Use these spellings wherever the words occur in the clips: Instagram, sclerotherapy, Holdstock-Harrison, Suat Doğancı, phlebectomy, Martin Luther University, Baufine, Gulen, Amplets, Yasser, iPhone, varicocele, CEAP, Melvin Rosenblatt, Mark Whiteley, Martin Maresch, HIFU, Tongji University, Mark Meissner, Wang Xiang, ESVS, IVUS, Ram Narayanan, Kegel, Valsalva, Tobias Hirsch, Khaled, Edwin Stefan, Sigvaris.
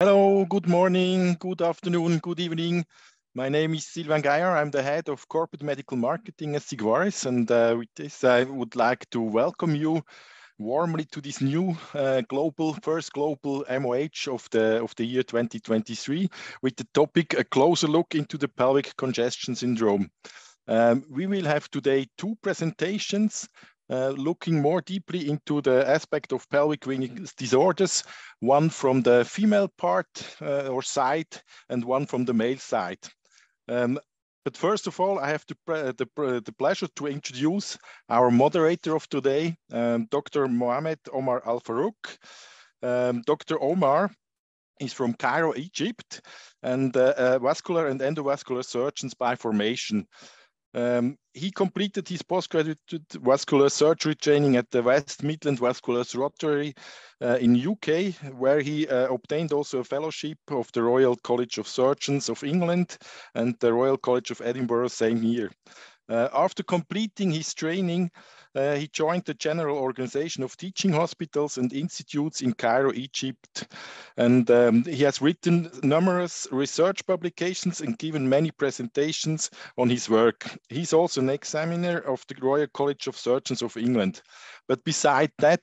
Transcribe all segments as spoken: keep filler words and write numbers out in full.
Hello, good morning, good afternoon, good evening. My name is Sylvain Gaillard. I'm the head of corporate medical marketing at Sigvaris. And uh, with this, I would like to welcome you warmly to this new uh, global, first global M O H of the, of the year twenty twenty-three with the topic, a closer look into the pelvic congestion syndrome. Um, we will have today two presentations. Uh, looking more deeply into the aspect of pelvic ring disorders, one from the female part uh, or side and one from the male side. Um, but first of all, I have to the, the pleasure to introduce our moderator of today, um, Doctor Mohamed Omar Al-Farouk. Um, Doctor Omar is from Cairo, Egypt, and uh, a vascular and endovascular surgeons by formation. Um, he completed his postgraduate vascular surgery training at the West Midland Vascular Surgery uh, in U K, where he uh, obtained also a fellowship of the Royal College of Surgeons of England and the Royal College of Edinburgh same year. Uh, after completing his training, uh, he joined the General Organization of Teaching Hospitals and Institutes in Cairo, Egypt. And um, he has written numerous research publications and given many presentations on his work. He's also an examiner of the Royal College of Surgeons of England. But beside that,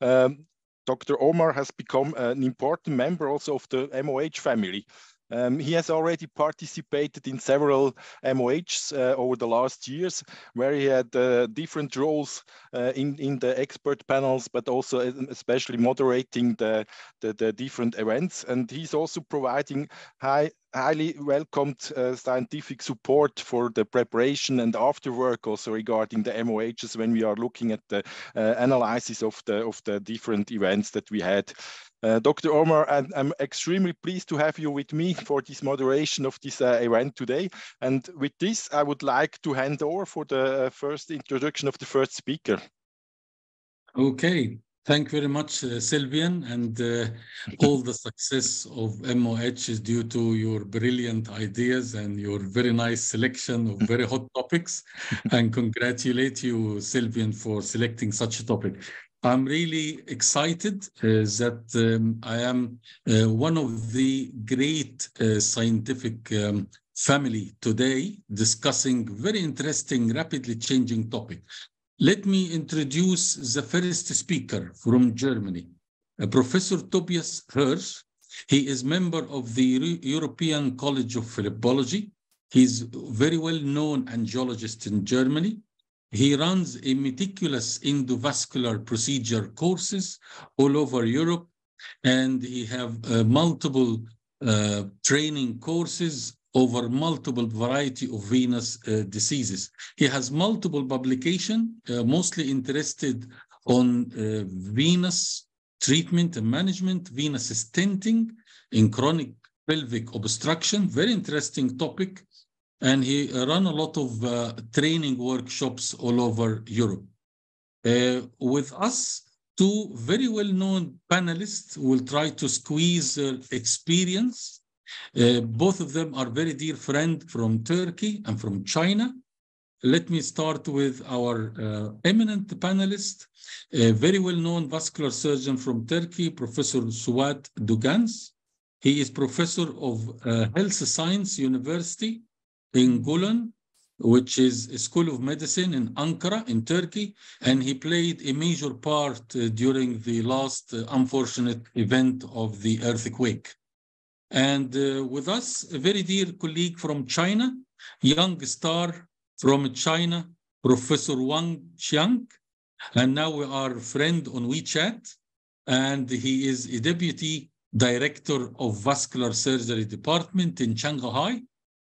um, Doctor Omar has become an important member also of the M O H family. Um, he has already participated in several M O Hs uh, over the last years, where he had uh, different roles uh, in, in the expert panels, but also especially moderating the, the, the different events. And he's also providing high, highly welcomed uh, scientific support for the preparation and after work also regarding the M O Hs when we are looking at the uh, analysis of the, of the different events that we had. Uh, Doctor Omar, I'm, I'm extremely pleased to have you with me for this moderation of this uh, event today. And with this, I would like to hand over for the first introduction of the first speaker. Okay, thank you very much, uh, Sylvain. And uh, all the success of M O H is due to your brilliant ideas and your very nice selection of very hot topics. And congratulate you, Sylvain, for selecting such a topic. I'm really excited uh, that um, I am uh, one of the great uh, scientific um, family today discussing very interesting, rapidly changing topic. Let me introduce the first speaker from Germany, uh, Professor Tobias Hirsch. He is member of the Euro European College of Philipology. He's very well known angiologist in Germany. He runs a meticulous endovascular procedure courses all over Europe, and he have uh, multiple uh, training courses over multiple variety of venous uh, diseases. He has multiple publication, uh, mostly interested on uh, venous treatment and management, venous stenting in chronic pelvic obstruction, very interesting topic. And he ran a lot of uh, training workshops all over Europe. Uh, with us, two very well-known panelists will try to squeeze uh, experience. Uh, both of them are very dear friends from Turkey and from China. Let me start with our uh, eminent panelist, a very well-known vascular surgeon from Turkey, Professor Suat Doğancı. He is professor of uh, Health Science University in Gulen, which is a School of Medicine in Ankara in Turkey, and he played a major part uh, during the last uh, unfortunate event of the earthquake. And uh, with us, a very dear colleague from China, young star from China, Professor Wang Xiang, and now we are friend on WeChat, and he is a deputy director of vascular surgery department in Shanghai,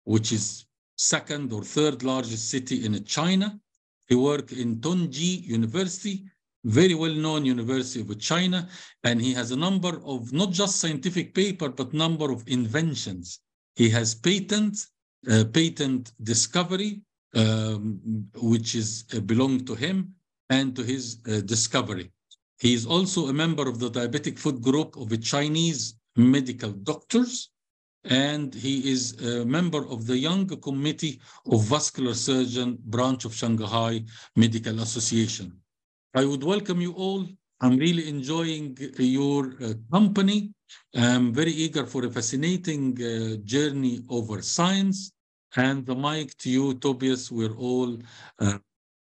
which is second or third largest city in China. He worked in Tongji University, very well-known University of China, and he has a number of not just scientific paper, but number of inventions. He has patent, uh, patent discovery, um, which is uh, belong to him and to his uh, discovery. He is also a member of the diabetic foot group of the Chinese medical doctors, and he is a member of the Young Committee of Vascular Surgeon branch of Shanghai Medical Association. I would welcome you all I'm really enjoying your uh, company. I'm very eager for a fascinating uh, journey over science. And the mic to you, Tobias. We're all uh,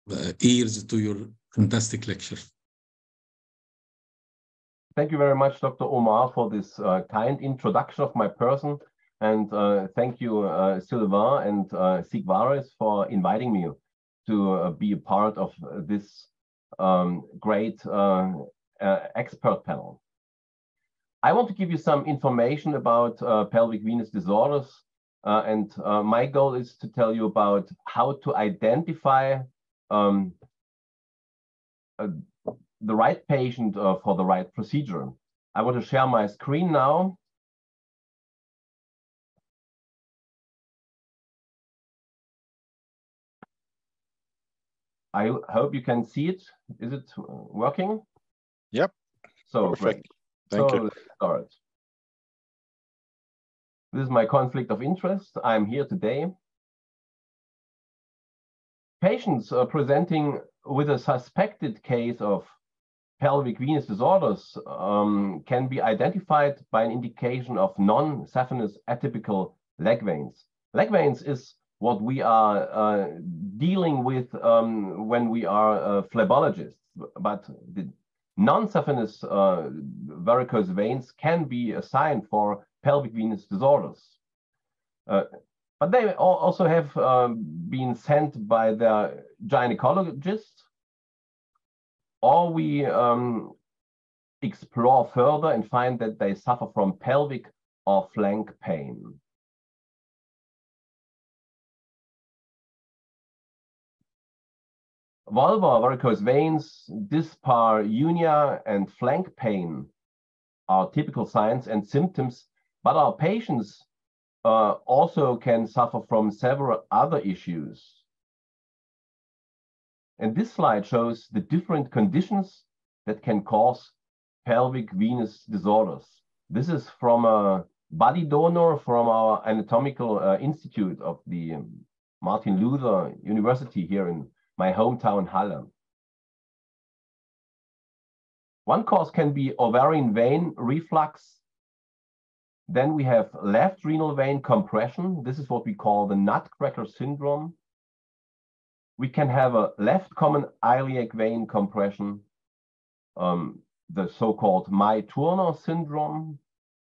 uh, ears to your fantastic lecture. Thank you very much, Doctor Omar, for this uh, kind introduction of my person. And uh, thank you, uh, Sylvain and uh, Sigvaris, for inviting me to uh, be a part of this um, great uh, uh, expert panel. I want to give you some information about uh, pelvic venous disorders. Uh, and uh, my goal is to tell you about how to identify um, uh, the right patient uh, for the right procedure. I want to share my screen now. I hope you can see it. Is it working? Yep. So perfect. Great. Thank so, you. Let's start. This is my conflict of interest. I'm here today. Patients uh, presenting with a suspected case of pelvic venous disorders um, can be identified by an indication of non-saphenous atypical leg veins. Leg veins is what we are uh, dealing with um, when we are uh, phlebologists, but the non-saphenous uh, varicose veins can be a sign for pelvic venous disorders. Uh, but they also have um, been sent by the gynecologist, or we um, explore further and find that they suffer from pelvic or flank pain. Vulvar, varicose veins, dyspareunia, and flank pain are typical signs and symptoms, but our patients uh, also can suffer from several other issues. And this slide shows the different conditions that can cause pelvic venous disorders. This is from a body donor from our anatomical uh, institute of the um, Martin Luther University here in my hometown, Halle. One cause can be ovarian vein reflux. Then we have left renal vein compression. This is what we call the nutcracker syndrome. We can have a left common iliac vein compression, um, the so-called May-Thurner syndrome.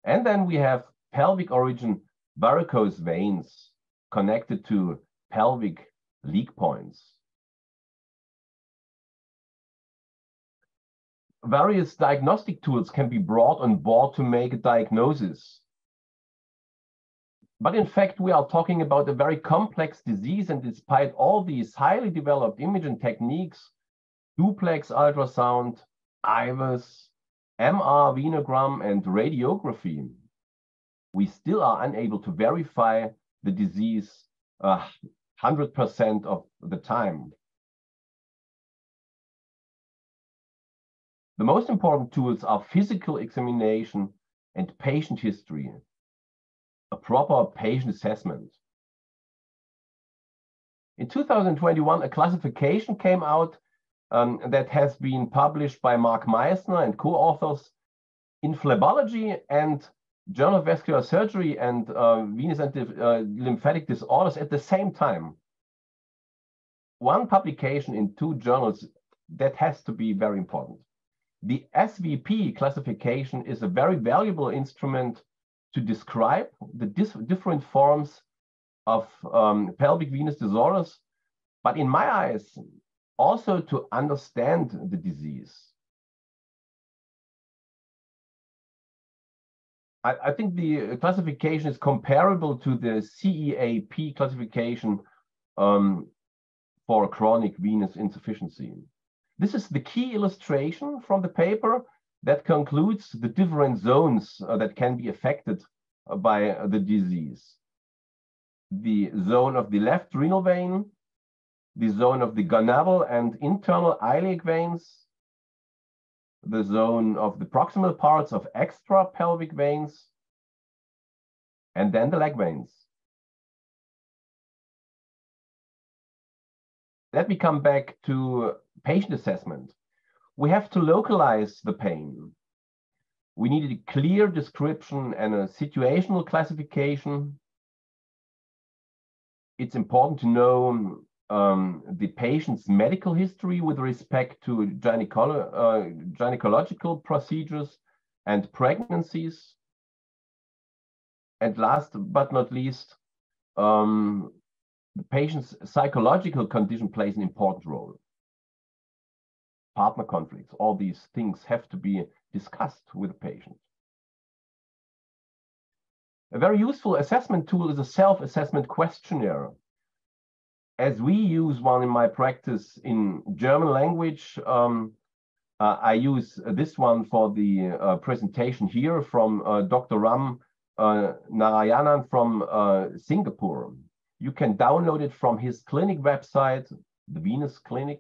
And then we have pelvic origin varicose veins connected to pelvic leak points. Various diagnostic tools can be brought on board to make a diagnosis. But in fact, we are talking about a very complex disease, and despite all these highly developed imaging techniques, duplex ultrasound, I V U S, M R venogram, and radiography, we still are unable to verify the disease uh, one hundred percent of the time. The most important tools are physical examination and patient history, a proper patient assessment. In two thousand twenty-one, a classification came out um, that has been published by Mark Meissner and co-authors in Phlebology and Journal of Vascular Surgery and uh, Venous and uh, Lymphatic Disorders at the same time. One publication in two journals, that has to be very important. The S V P classification is a very valuable instrument to describe the different forms of um, pelvic venous disorders, but in my eyes, also to understand the disease. I, I think the classification is comparable to the C E A P classification um, for chronic venous insufficiency. This is the key illustration from the paper that concludes the different zones uh, that can be affected uh, by uh, the disease. The zone of the left renal vein, the zone of the gonadal and internal iliac veins, the zone of the proximal parts of extra pelvic veins, and then the leg veins. Let me come back to patient assessment. we have to localize the pain. We need a clear description and a situational classification. It's important to know um, the patient's medical history with respect to gyneco- uh, gynecological procedures and pregnancies. And last but not least, um, the patient's psychological condition plays an important role. Partner conflicts, all these things have to be discussed with the patient. A very useful assessment tool is a self-assessment questionnaire. As we use one in my practice in German language, um, uh, I use this one for the uh, presentation here from uh, Doctor Ram uh, Narayanan from uh, Singapore. You can download it from his clinic website, the Venus Clinic.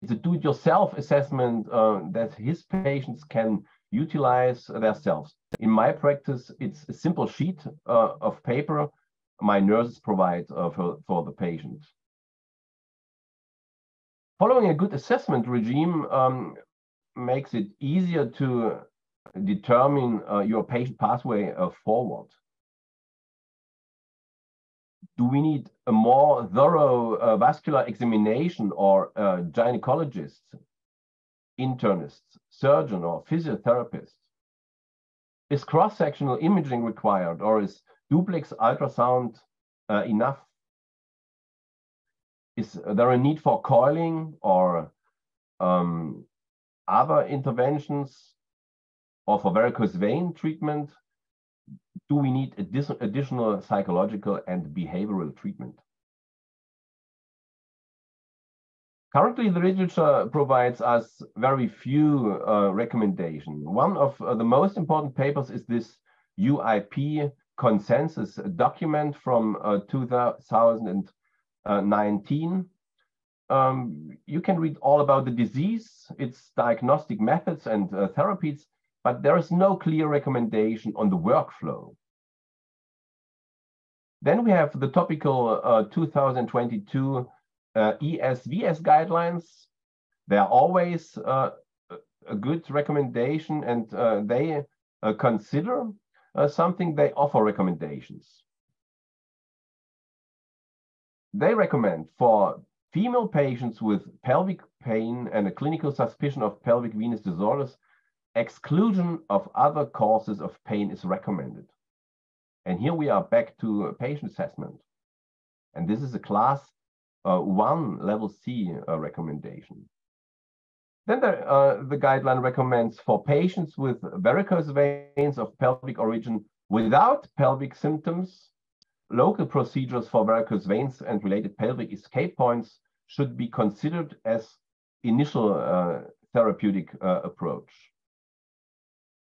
It's a do-it-yourself assessment uh, that his patients can utilize themselves. In my practice, it's a simple sheet uh, of paper my nurses provide uh, for, for the patient. Following a good assessment regime um, makes it easier to determine uh, your patient pathway uh, forward. Do we need a more thorough uh, vascular examination or uh, gynecologist, internist, surgeon, or physiotherapist? Is cross-sectional imaging required, or is duplex ultrasound uh, enough? Is there a need for coiling or um, other interventions, or for varicose vein treatment? Do we need additional psychological and behavioral treatment? Currently, the literature provides us very few uh, recommendations. One of uh, the most important papers is this U I P consensus document from uh, two thousand nineteen. Um, you can read all about the disease, its diagnostic methods and uh, therapies, but there is no clear recommendation on the workflow. Then we have the topical uh, two thousand twenty-two uh, E S V S guidelines. They are always uh, a good recommendation, and uh, they uh, consider uh, something, they offer recommendations. They recommend for female patients with pelvic pain and a clinical suspicion of pelvic venous disorders, exclusion of other causes of pain is recommended. And here we are back to patient assessment. And this is a class uh, one level C uh, recommendation. Then the, uh, the guideline recommends for patients with varicose veins of pelvic origin without pelvic symptoms, local procedures for varicose veins and related pelvic escape points should be considered as initial uh, therapeutic uh, approach.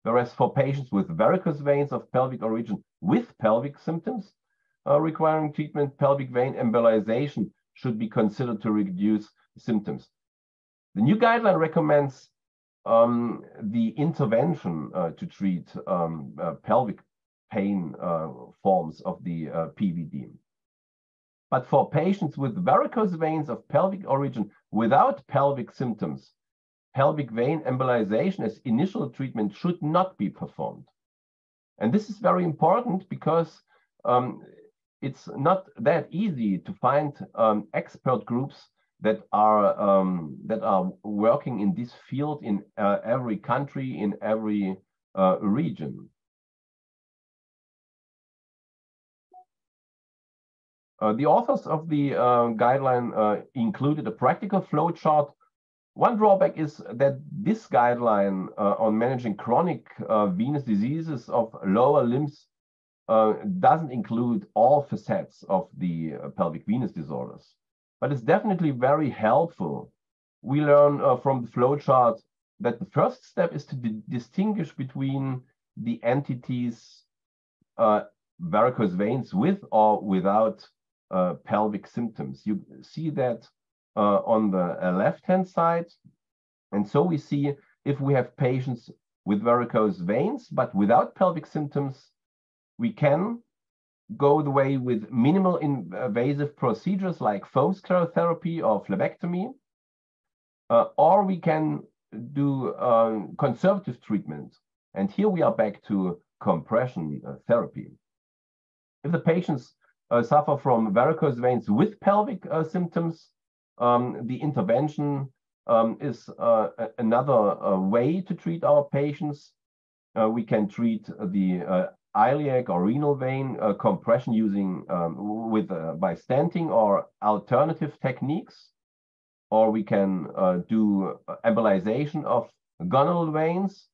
Whereas for patients with varicose veins of pelvic origin with pelvic symptoms uh, requiring treatment, pelvic vein embolization should be considered to reduce symptoms. The new guideline recommends um, the intervention uh, to treat um, uh, pelvic pain uh, forms of the uh, P V D. But for patients with varicose veins of pelvic origin without pelvic symptoms, pelvic vein embolization as initial treatment should not be performed. And this is very important because um, it's not that easy to find um, expert groups that are, um, that are working in this field in uh, every country, in every uh, region. Uh, the authors of the uh, guideline uh, included a practical flowchart. One drawback is that this guideline uh, on managing chronic uh, venous diseases of lower limbs uh, doesn't include all facets of the uh, pelvic venous disorders, but it's definitely very helpful. We learn uh, from the flowchart that the first step is to distinguish between the entities, uh, varicose veins with or without uh, pelvic symptoms. You see that Uh, on the uh, left-hand side. And so we see if we have patients with varicose veins, but without pelvic symptoms, we can go the way with minimal invasive procedures like foam sclerotherapy or phlebectomy. uh, or we can do um, conservative treatment. And here we are back to compression uh, therapy. If the patients uh, suffer from varicose veins with pelvic uh, symptoms, um, the intervention um, is uh, another uh, way to treat our patients. Uh, we can treat the uh, iliac or renal vein uh, compression using um, with uh, by stenting or alternative techniques, or we can uh, do embolization of gonadal veins.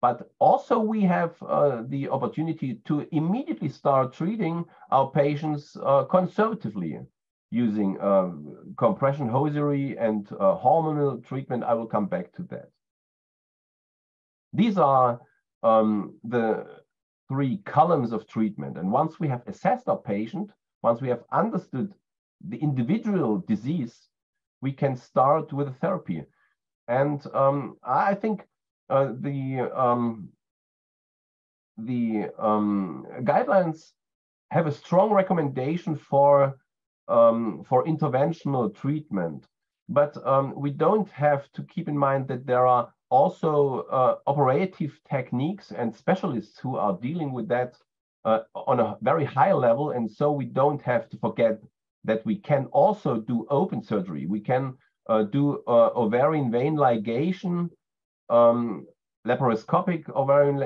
But also we have uh, the opportunity to immediately start treating our patients uh, conservatively using uh, compression hosiery and uh, hormonal treatment. I will come back to that. These are um, the three columns of treatment. And once we have assessed our patient, once we have understood the individual disease, we can start with a therapy. And um, I think uh, the, um, the um, guidelines have a strong recommendation for, um, for interventional treatment. But um, we don't have to keep in mind that there are also uh, operative techniques and specialists who are dealing with that uh, on a very high level. And so we don't have to forget that we can also do open surgery. We can uh, do uh, ovarian vein ligation, um, laparoscopic ovarian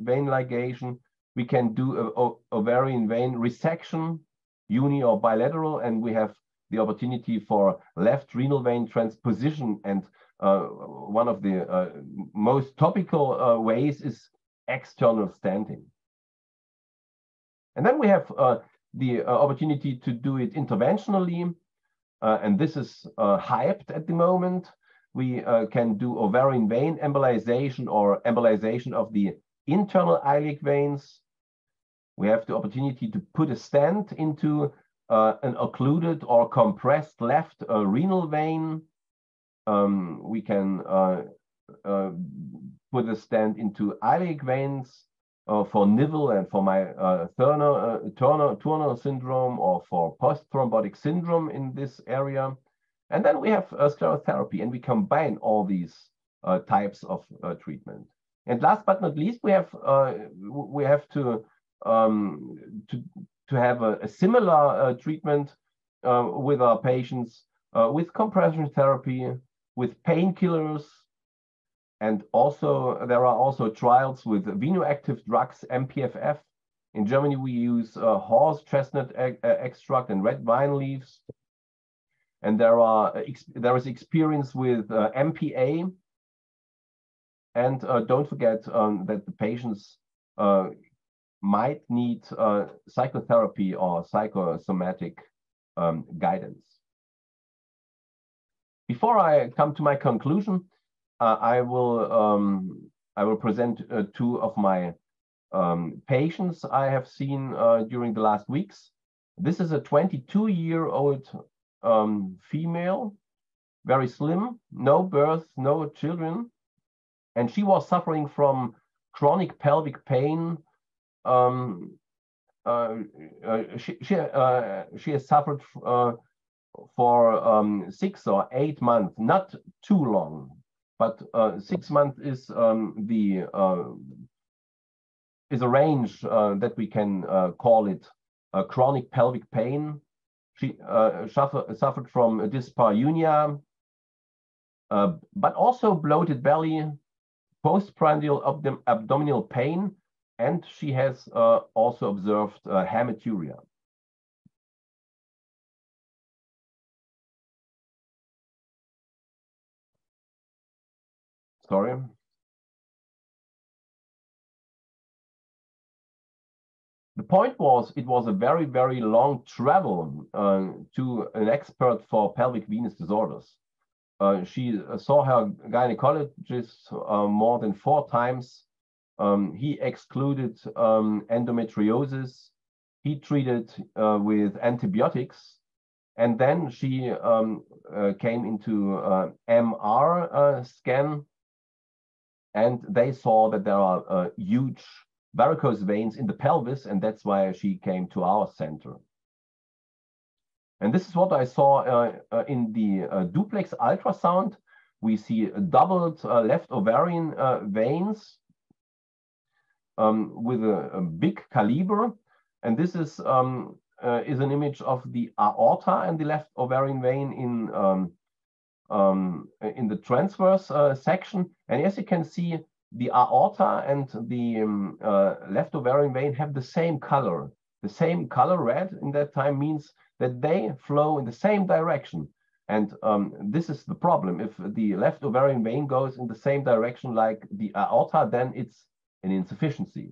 vein ligation. We can do a, a ovarian vein resection, uni or bilateral, and we have the opportunity for left renal vein transposition. And uh, one of the uh, most topical uh, ways is external stenting. And then we have uh, the uh, opportunity to do it interventionally. Uh, and this is uh, hyped at the moment. We uh, can do ovarian vein embolization or embolization of the internal iliac veins. We have the opportunity to put a stent into Uh, an occluded or compressed left uh, renal vein. Um, we can uh, uh, put a stent into iliac veins uh, for nivel and for May-Thurner syndrome or for post-thrombotic syndrome in this area. And then we have uh, sclerotherapy, and we combine all these uh, types of uh, treatment. And last but not least, we have uh, we have to um, to to have a, a similar uh, treatment uh, with our patients, uh, with compression therapy, with painkillers. And also, there are also trials with venoactive drugs, M P F F. In Germany, we use uh, horse chestnut e extract and red vine leaves. And there, are ex there is experience with uh, M P A. And uh, don't forget um, that the patients uh, might need uh, psychotherapy or psychosomatic um, guidance. Before I come to my conclusion, uh, I will um, I will present uh, two of my um, patients I have seen uh, during the last weeks. This is a twenty-two-year-old um, female, very slim, no birth, no children, and she was suffering from chronic pelvic pain. Um, uh, uh, she she, uh, she has suffered uh, for um, six or eight months, not too long, but uh, six months is um, the uh, is a range uh, that we can uh, call it uh, chronic pelvic pain. She uh, suffer, suffered from dyspareunia, uh, but also bloated belly, postprandial abdom abdominal pain. And she has uh, also observed uh, hematuria. Sorry. The point was, it was a very, very long travel uh, to an expert for pelvic venous disorders. Uh, she saw her gynecologist uh, more than four times. Um, he excluded um, endometriosis. He treated uh, with antibiotics. And then she um, uh, came into uh, M R uh, scan. And they saw that there are uh, huge varicose veins in the pelvis. And that's why she came to our center. And this is what I saw uh, uh, in the uh, duplex ultrasound. we see doubled uh, left ovarian uh, veins um, with a, a big caliber. And this is, um, uh, is an image of the aorta and the left ovarian vein in, um, um, in the transverse uh, section. And as you can see, the aorta and the um, uh, left ovarian vein have the same color. The same color red in that time means that they flow in the same direction. And um, this is the problem. If the left ovarian vein goes in the same direction like the aorta, then it's an insufficiency.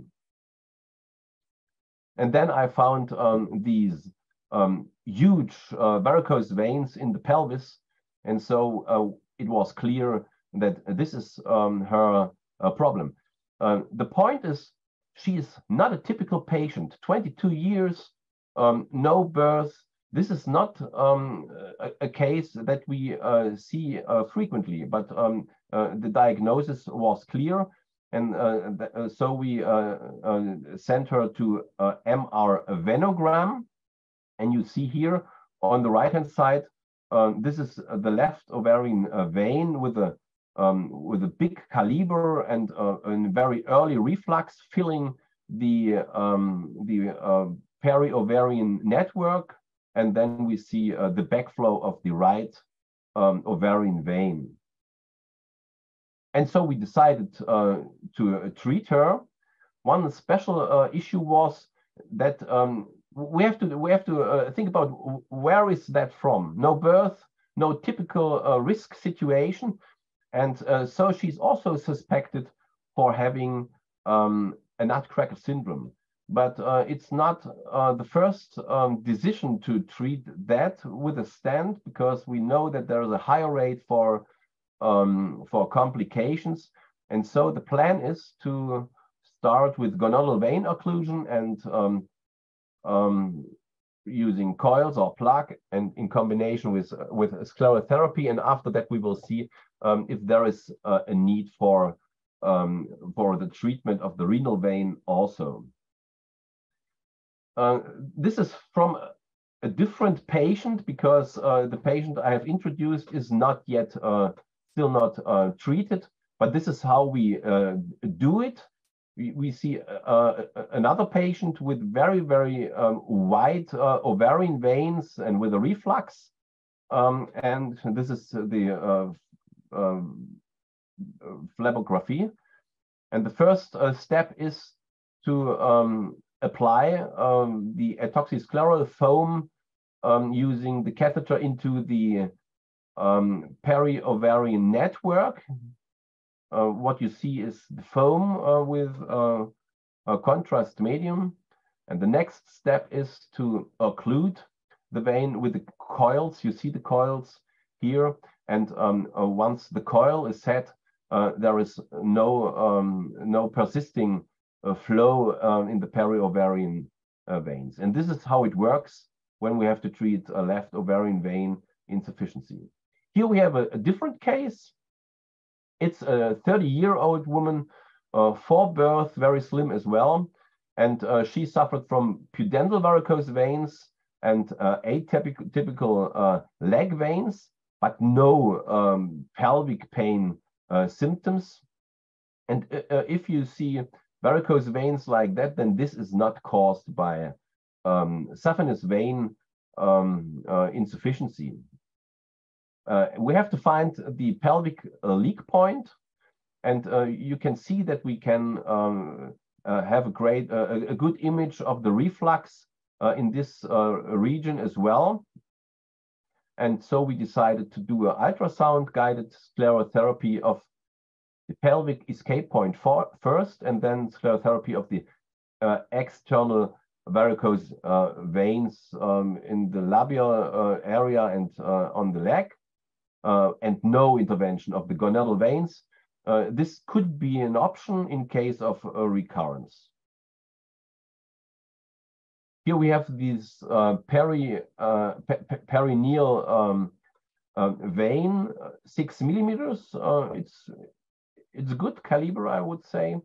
And then I found um, these um, huge uh, varicose veins in the pelvis. And so uh, it was clear that this is um, her uh, problem. Uh, the point is, she is not a typical patient, twenty-two years, um, no birth. This is not um, a, a case that we uh, see uh, frequently, but um, uh, the diagnosis was clear. And uh, uh, so we uh, uh, sent her to uh, M R venogram. And you see here on the right-hand side, um, this is the left ovarian uh, vein with a, um, with a big caliber and uh, a very early reflux filling the, um, the uh, peri-ovarian network. And then we see uh, the backflow of the right um, ovarian vein. And so we decided uh, to uh, treat her. One special uh, issue was that um, we have to we have to uh, think about where is that from? No birth, no typical uh, risk situation, and uh, so she's also suspected for having um, a nutcracker syndrome. But uh, it's not uh, the first um, decision to treat that with a stent, because we know that there is a higher rate for um, for complications. And so the plan is to start with gonadal vein occlusion and um, um, using coils or plug, and in combination with with sclerotherapy. And after that, we will see um, if there is uh, a need for um, for the treatment of the renal vein also. Uh, this is from a different patient, because uh, the patient I have introduced is not yet, uh, still not uh, treated, but this is how we uh, do it. We, we see uh, another patient with very, very um, wide uh, ovarian veins and with a reflux. Um, and this is the uh, uh, phlebography. And the first uh, step is to um, apply um, the etoxyscleral foam um, using the catheter into the um, peri-ovarian network. Uh, what you see is the foam uh, with uh, a contrast medium. And the next step is to occlude the vein with the coils. You see the coils here. And um, uh, once the coil is set, uh, there is no, um, no persisting Uh, flow um, in the peri-ovarian uh, veins. And this is how it works when we have to treat a left ovarian vein insufficiency. Here we have a, a different case. It's a thirty-year-old woman, uh, for birth, very slim as well. And uh, she suffered from pudendal varicose veins and uh, atypical typical, uh, leg veins, but no um, pelvic pain uh, symptoms. And uh, if you see varicose veins like that, then this is not caused by um, saphenous vein um, uh, insufficiency. Uh, we have to find the pelvic uh, leak point, and uh, you can see that we can um, uh, have a great, uh, a good image of the reflux uh, in this uh, region as well. And so we decided to do an ultrasound-guided sclerotherapy of the pelvic escape point for, first, and then sclerotherapy of the uh, external varicose uh, veins um, in the labial uh, area and uh, on the leg, uh, and no intervention of the gonadal veins. Uh, this could be an option in case of a recurrence. Here we have these uh, peri, uh, perineal um, uh, vein, six millimeters. Uh, it's It's a good caliber, I would say.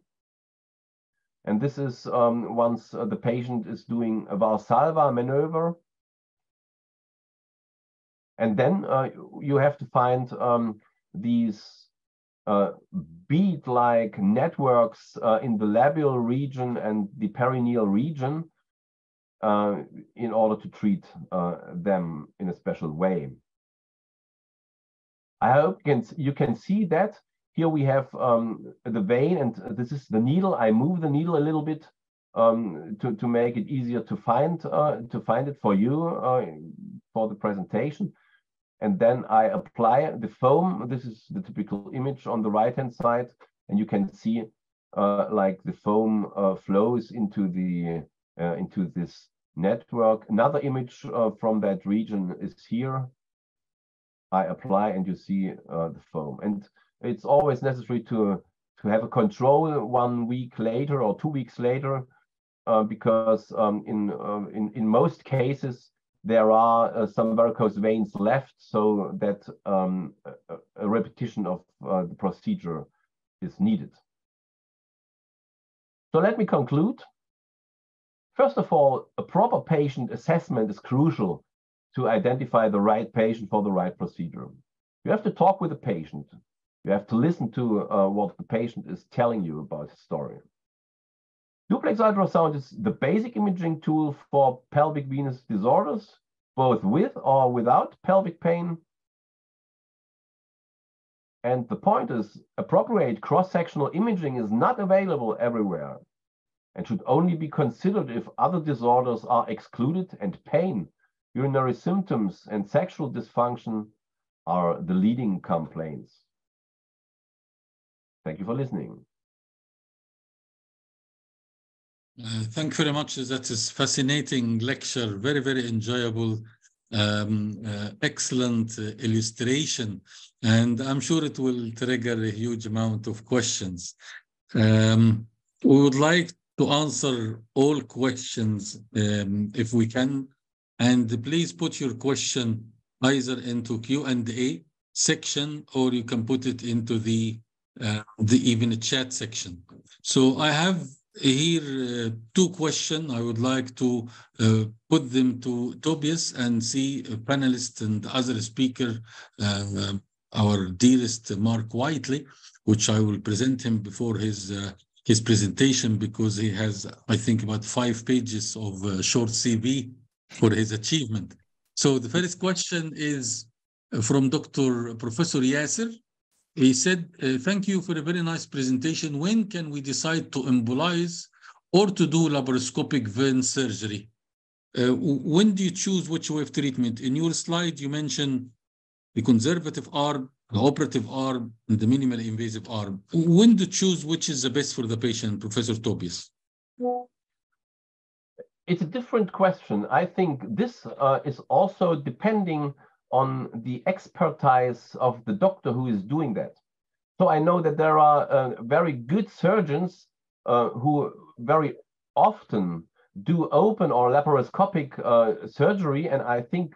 And this is um, once uh, the patient is doing a Valsalva maneuver. And then uh, you have to find um, these uh, bead-like networks uh, in the labial region and the perineal region uh, in order to treat uh, them in a special way. I hope you can, you can see that. Here we have um, the vein, and this is the needle. I move the needle a little bit um, to, to make it easier to find, uh, to find it for you uh, for the presentation. And then I apply the foam. This is the typical image on the right-hand side. And you can see uh, like the foam uh, flows into, the, uh, into this network. Another image uh, from that region is here. I apply and you see uh, the foam. And it's always necessary to, to have a control one week later or two weeks later, uh, because um, in, uh, in, in most cases, there are uh, some varicose veins left, so that um, a, a repetition of uh, the procedure is needed. So let me conclude. First of all, a proper patient assessment is crucial to identify the right patient for the right procedure. You have to talk with the patient. You have to listen to uh, what the patient is telling you about his story. Duplex ultrasound is the basic imaging tool for pelvic venous disorders, both with or without pelvic pain. And the point is, appropriate cross-sectional imaging is not available everywhere and should only be considered if other disorders are excluded and pain, urinary symptoms, and sexual dysfunction are the leading complaints. Thank you for listening. Uh, thank you very much. That is fascinating lecture. Very, very enjoyable. Um, uh, excellent uh, illustration. And I'm sure it will trigger a huge amount of questions. Um, we would like to answer all questions um, if we can. And please put your question either into Q and A section, or you can put it into the Uh, the even chat section. So I have here uh, two questions. I would like to uh, put them to Tobias and see a panelist and other speaker, uh, uh, our dearest Mark Whiteley, which I will present him before his uh, his presentation, because he has, I think, about five pages of uh, short C V for his achievement. So the first question is from Doctor Professor Yasser. He said, uh, thank you for a very nice presentation. When can we decide to embolize or to do laparoscopic vein surgery? Uh, when do you choose which way of treatment? In your slide, you mentioned the conservative arm, the operative arm, and the minimally invasive arm. When do you choose which is the best for the patient, Professor Tobias? It's a different question. I think this uh, is also depending on the expertise of the doctor who is doing that. So I know that there are uh, very good surgeons uh, who very often do open or laparoscopic uh, surgery, and I think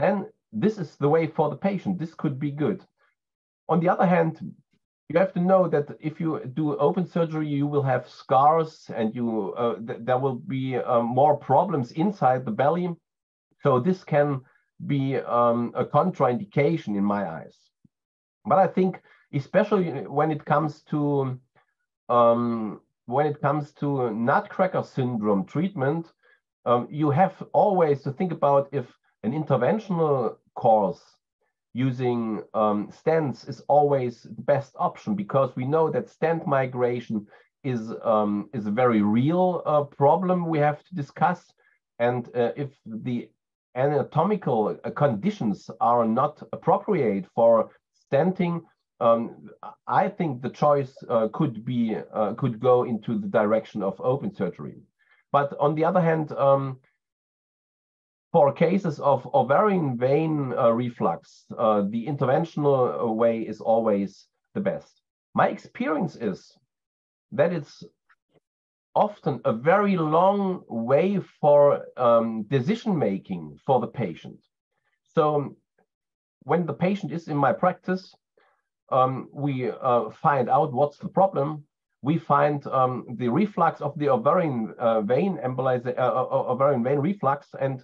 then this is the way for the patient. This could be good. On the other hand, you have to know that if you do open surgery, you will have scars, and you uh, th there will be uh, more problems inside the belly. So this can be um, a contraindication in my eyes. But I think, especially when it comes to um, when it comes to nutcracker syndrome treatment, um, you have always to think about if an interventional course using um, stents is always the best option, because we know that stent migration is um, is a very real uh, problem we have to discuss, and uh, if the anatomical conditions are not appropriate for stenting, um, I think the choice uh, could be uh, could go into the direction of open surgery. But on the other hand, um, for cases of ovarian vein uh, reflux, uh, the interventional way is always the best. My experience is that it's often a very long way for um, decision-making for the patient. So when the patient is in my practice, um, we uh, find out what's the problem. We find um, the reflux of the ovarian uh, vein embolization, uh, ovarian vein reflux, and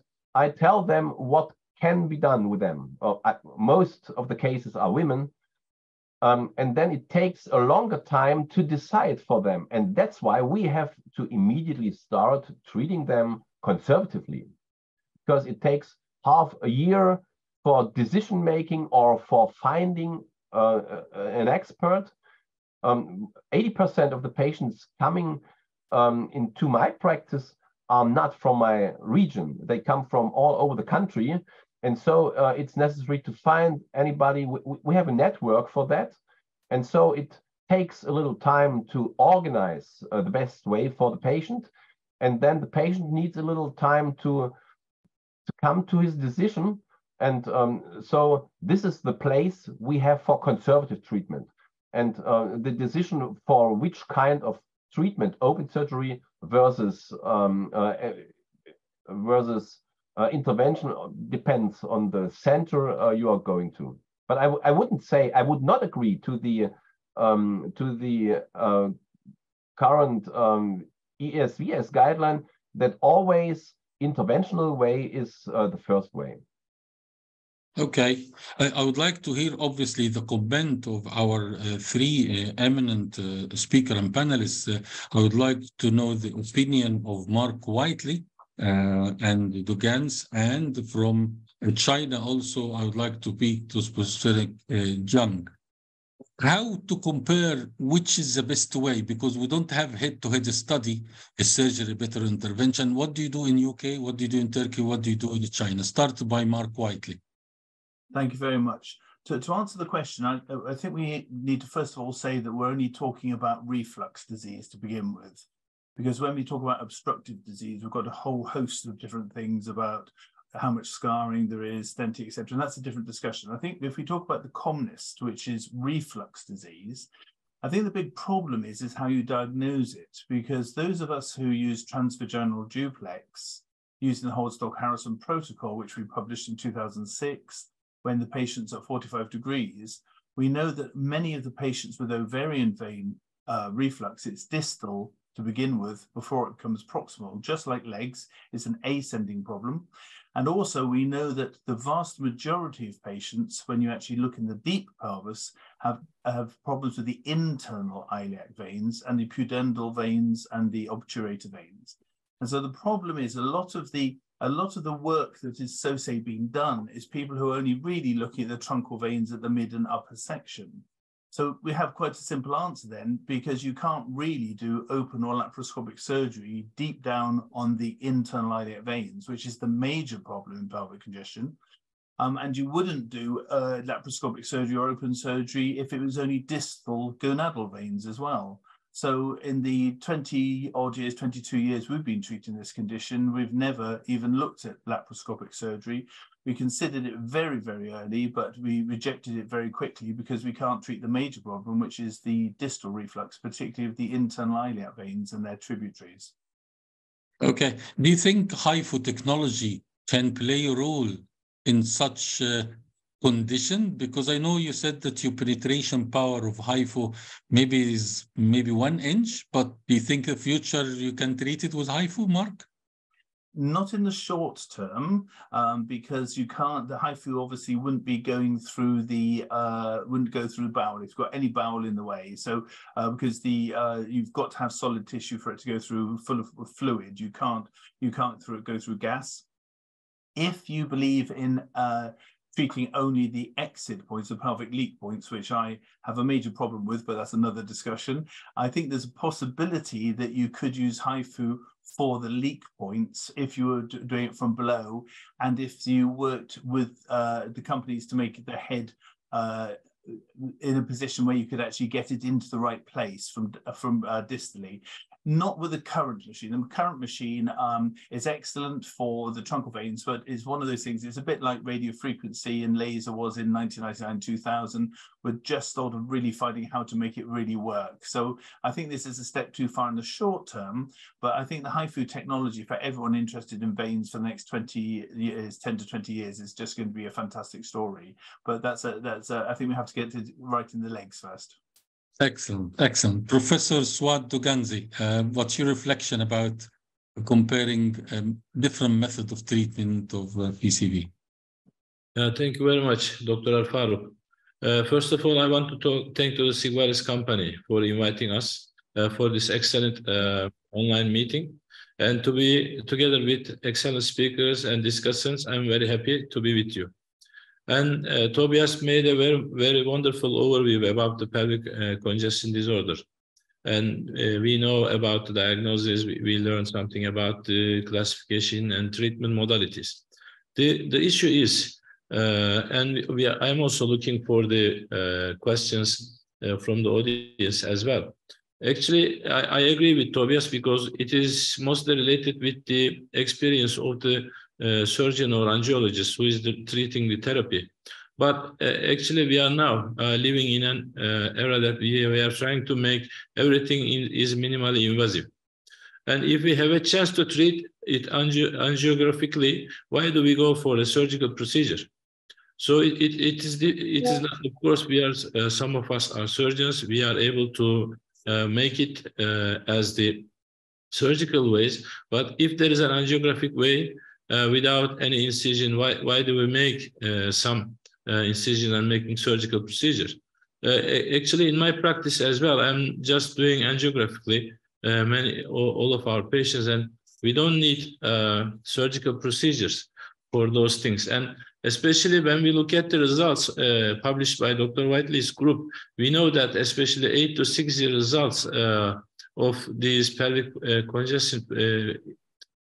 I tell them what can be done with them. Uh, most of the cases are women, Um, and then it takes a longer time to decide for them. And that's why we have to immediately start treating them conservatively, because it takes half a year for decision-making or for finding uh, an expert. Um, eighty percent of the patients coming um, into my practice are not from my region. They come from all over the country. And so uh, it's necessary to find anybody. We, we have a network for that. And so it takes a little time to organize uh, the best way for the patient. And then the patient needs a little time to, to come to his decision. And um, so this is the place we have for conservative treatment. And uh, the decision for which kind of treatment, open surgery versus, um, uh, versus Uh, intervention depends on the center uh, you are going to, but I, I wouldn't say I would not agree to the um, to the uh, current um, E S V S guideline that always interventional way is uh, the first way. Okay, I, I would like to hear obviously the comment of our uh, three uh, eminent uh, speaker and panelists. Uh, I would like to know the opinion of Mark Whiteley. Uh, and Doğancı, and from China also, I would like to speak to specific uh, Jiang. How to compare which is the best way? Because we don't have head-to-head study. Is surgery better intervention? What do you do in U K? What do you do in Turkey? What do you do in China? Start by Mark Whiteley. Thank you very much. To, to answer the question, I, I think we need to first of all say that we're only talking about reflux disease to begin with. Because when we talk about obstructive disease, we've got a whole host of different things about how much scarring there is, stenting, et cetera. And that's a different discussion. I think if we talk about the commonest, which is reflux disease, I think the big problem is, is how you diagnose it. Because those of us who use transvaginal duplex, using the Holdstock-Harrison protocol, which we published in two thousand six, when the patient's at forty-five degrees, we know that many of the patients with ovarian vein uh, reflux, it's distal to begin with before it becomes proximal. Just like legs, it's an ascending problem. And also we know that the vast majority of patients, when you actually look in the deep pelvis, have, have problems with the internal iliac veins and the pudendal veins and the obturator veins. And so the problem is a lot of the a lot of the work that is so say being done is people who are only really looking at the truncal veins at the mid and upper section. So we have quite a simple answer then, because you can't really do open or laparoscopic surgery deep down on the internal iliac veins, which is the major problem in pelvic congestion. Um, and you wouldn't do uh, laparoscopic surgery or open surgery if it was only distal gonadal veins as well. So in the twenty odd years, twenty-two years we've been treating this condition, we've never even looked at laparoscopic surgery. We considered it very, very early, but we rejected it very quickly because we can't treat the major problem, which is the distal reflux, particularly of the internal iliac veins and their tributaries. Okay. Do you think HIFU technology can play a role in such uh, condition? Because I know you said that your penetration power of HIFU maybe is maybe one inch, but do you think in the future you can treat it with HIFU, Mark? Not in the short term, um, because you can't, the HIFU obviously wouldn't be going through the, uh, wouldn't go through the bowel if you've got any bowel in the way. So, uh, because the, uh, you've got to have solid tissue for it to go through full of fluid. You can't, you can't through, go through gas. If you believe in uh, treating only the exit points, the pelvic leak points, which I have a major problem with, but that's another discussion. I think there's a possibility that you could use HIFU for the leak points if you were doing it from below, and if you worked with uh, the companies to make the head uh, in a position where you could actually get it into the right place from, from uh, distally. Not with the current machine. The current machine um, is excellent for the truncal veins, but is one of those things, it's a bit like radio frequency and laser was in nineteen ninety-nine, two thousand. We're just sort of really finding how to make it really work. So I think this is a step too far in the short term, but I think the HIFU technology for everyone interested in veins for the next twenty years, ten to twenty years, is just going to be a fantastic story. But that's a, that's a, I think we have to get to right in the legs first. Excellent, excellent. Professor Suat Doğancı, uh, what's your reflection about comparing um, different methods of treatment of uh, P C V? Uh, thank you very much, Doctor Al-Farouk. Uh, first of all, I want to talk, thank to the Sigvaris company for inviting us uh, for this excellent uh, online meeting. And to be together with excellent speakers and discussants, I'm very happy to be with you. And uh, Tobias made a very, very wonderful overview about the pelvic uh, congestion disorder. And uh, we know about the diagnosis, we, we learned something about the classification and treatment modalities. The, the issue is, uh, and we are, I'm also looking for the uh, questions uh, from the audience as well. Actually, I, I agree with Tobias because it is mostly related with the experience of the uh, surgeon or angiologist who is the, treating the therapy. But uh, actually, we are now uh, living in an uh, era that we, we are trying to make everything in, is minimally invasive. And if we have a chance to treat it angi angiographically, why do we go for a surgical procedure? So it, it, it is, the, it yeah. is not, of course, we are, uh, some of us are surgeons, we are able to Uh, make it uh, as the surgical ways, but if there is an angiographic way uh, without any incision, why, why do we make uh, some uh, incision and making surgical procedures? Uh, actually, in my practice as well, I'm just doing angiographically uh, many, all, all of our patients, and we don't need uh, surgical procedures for those things. And especially when we look at the results uh, published by Doctor Whiteley's group, we know that especially eight to six year results uh, of these pelvic uh, congestion uh,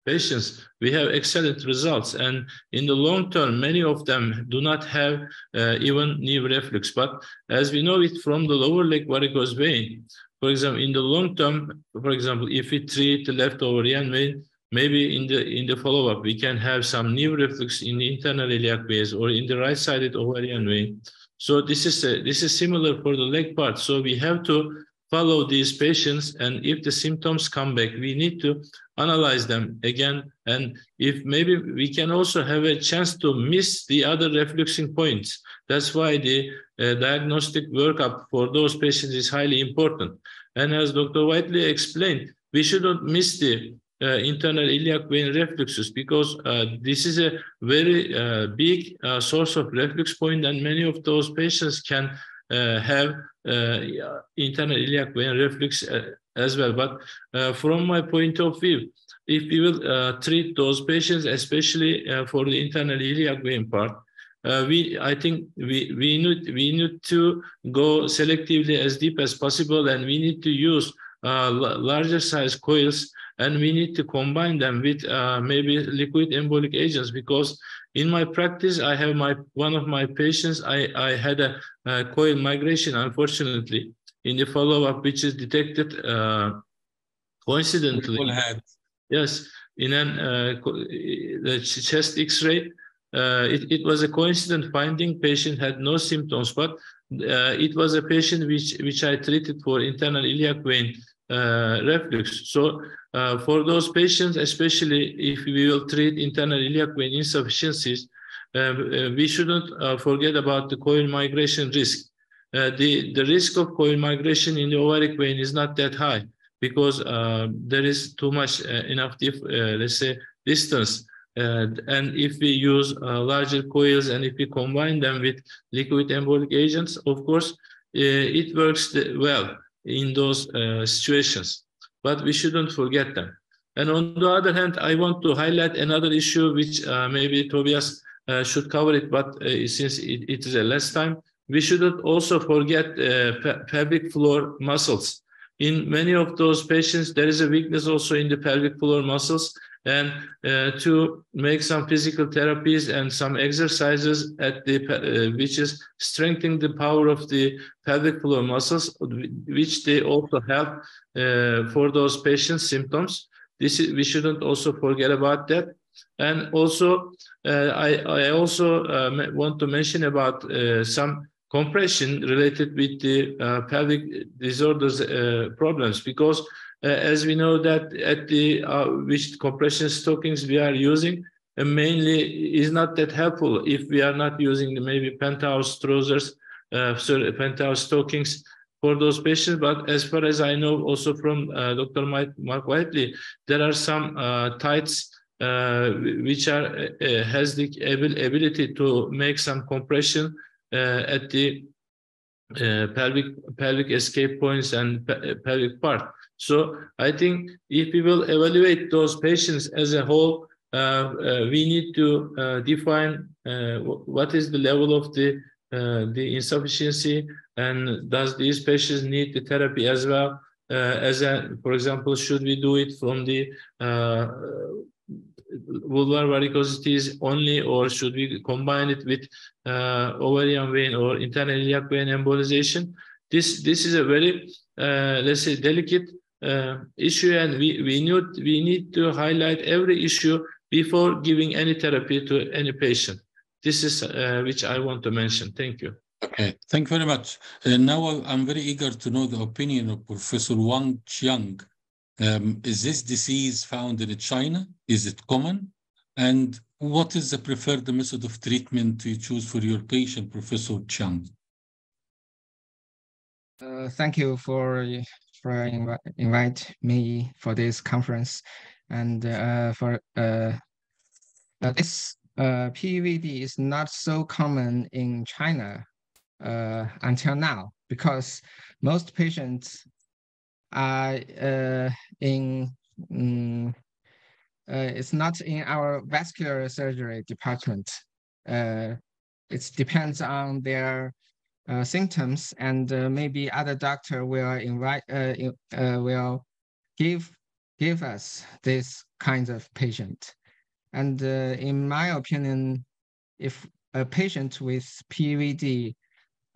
patients, we have excellent results. And in the long term, many of them do not have uh, even knee reflux. But as we know it from the lower leg varicose vein, for example, in the long term, for example, if we treat the left ovarian vein, maybe in the in the follow-up, we can have some new reflux in the internal iliac veins or in the right-sided ovarian vein. So this is a, this is similar for the leg part. So we have to follow these patients, and if the symptoms come back, we need to analyze them again. And if maybe we can also have a chance to miss the other refluxing points. That's why the uh, diagnostic workup for those patients is highly important. And as Doctor Whiteley explained, we shouldn't miss the Uh, internal iliac vein refluxes, because uh, this is a very uh, big uh, source of reflux point, and many of those patients can uh, have uh, internal iliac vein reflux uh, as well. But uh, from my point of view, if we will uh, treat those patients, especially uh, for the internal iliac vein part, uh, we I think we we need we need to go selectively as deep as possible, and we need to use uh, larger size coils. And we need to combine them with uh, maybe liquid embolic agents, because in my practice, I have my one of my patients, I, I had a, a coil migration, unfortunately, in the follow-up, which is detected uh, coincidentally. Yes, in an, uh, the chest X-ray. Uh, it, it was a coincident finding. Patient had no symptoms, but uh, it was a patient which, which I treated for internal iliac vein uh, reflux. So Uh, for those patients, especially if we will treat internal iliac vein insufficiencies, uh, we shouldn't uh, forget about the coil migration risk. Uh, the, the risk of coil migration in the ovaric vein is not that high, because uh, there is too much, uh, enough, dif uh, let's say, distance. Uh, and if we use uh, larger coils, and if we combine them with liquid embolic agents, of course, uh, it works well in those uh, situations. But we shouldn't forget them. And on the other hand, I want to highlight another issue which uh, maybe Tobias uh, should cover it, but uh, since it, it is a less time, we shouldn't also forget uh, pelvic floor muscles. In many of those patients, there is a weakness also in the pelvic floor muscles, and uh, to make some physical therapies and some exercises at the uh, which is strengthening the power of the pelvic floor muscles, which they also help uh, for those patients' symptoms. This is, we shouldn't also forget about that. And also, uh, I, I also uh, want to mention about uh, some compression related with the uh, pelvic disorders uh, problems, because Uh, as we know that at the uh, which compression stockings we are using uh, mainly is not that helpful if we are not using the maybe penthouse trousers, uh, sorry, penthouse stockings for those patients. But as far as I know, also from uh, Doctor Mark Whiteley, there are some uh, tights uh, which are uh, has the ability to make some compression uh, at the uh, pelvic pelvic escape points and pe pelvic part. So I think if we will evaluate those patients as a whole, uh, uh, we need to uh, define uh, what is the level of the uh, the insufficiency, and does these patients need the therapy as well? Uh, as a, for example, should we do it from the uh, vulvar varicosities only, or should we combine it with uh, ovarian vein or internal iliac vein embolization? This this is a very uh, let's say delicate uh, issue, and we we need we need to highlight every issue before giving any therapy to any patient. This is uh, which I want to mention. Thank you. Okay, thank you very much. Uh, now I'm very eager to know the opinion of Professor Wang Xiang. Um, is this disease found in China? Is it common? And what is the preferred method of treatment you choose for your patient, Professor Xiang? Uh, thank you for, for invi invite me for this conference. And uh, for uh, uh, this uh, P V D is not so common in China uh, until now, because most patients are uh, in, um, uh, it's not in our vascular surgery department. Uh, it depends on their uh, symptoms, and uh, maybe other doctor will invite, uh, uh, will give, give us this kind of patient. And uh, in my opinion, if a patient with P V D,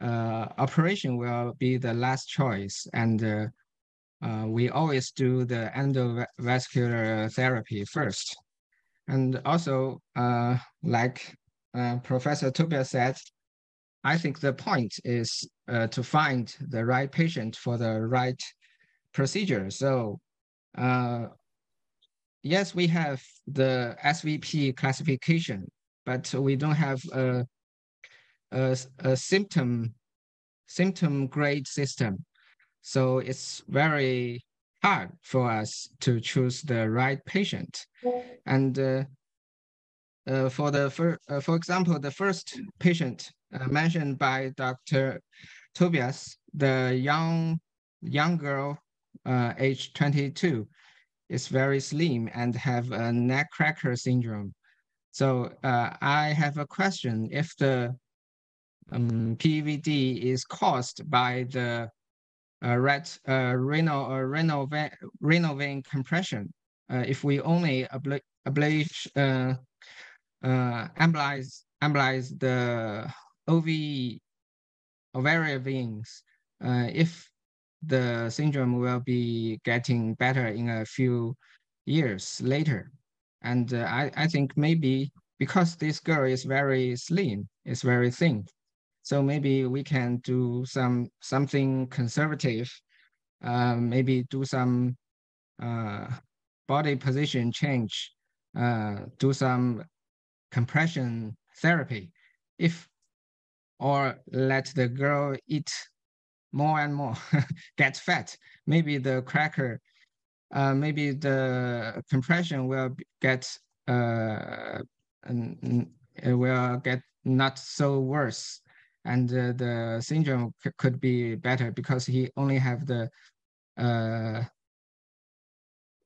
uh, operation will be the last choice, and uh, Uh, we always do the endovascular therapy first. And also, uh, like uh, Professor Tobias said, I think the point is uh, to find the right patient for the right procedure. So uh, yes, we have the S V P classification, but we don't have a, a, a symptom, symptom grade system. So it's very hard for us to choose the right patient. And uh, uh, for the fir uh, for example, the first patient uh, mentioned by Doctor Tobias, the young young girl, uh, age twenty-two, is very slim and have a neck cracker syndrome. So uh, I have a question: if the um, P V D is caused by the Uh, ret, uh, renal uh, renal vein, renal vein compression. Uh, if we only abla ablate uh, uh, embolize embolize the O V E ovarian veins, uh, if the syndrome will be getting better in a few years later. And uh, I I think maybe because this girl is very slim, is very thin. So maybe we can do some something conservative, uh, maybe do some uh, body position change, uh, do some compression therapy, if or let the girl eat more and more, get fat. Maybe the cracker, uh, maybe the compression will get uh, it will get not so worse. And uh, the syndrome could be better, because he only have the uh,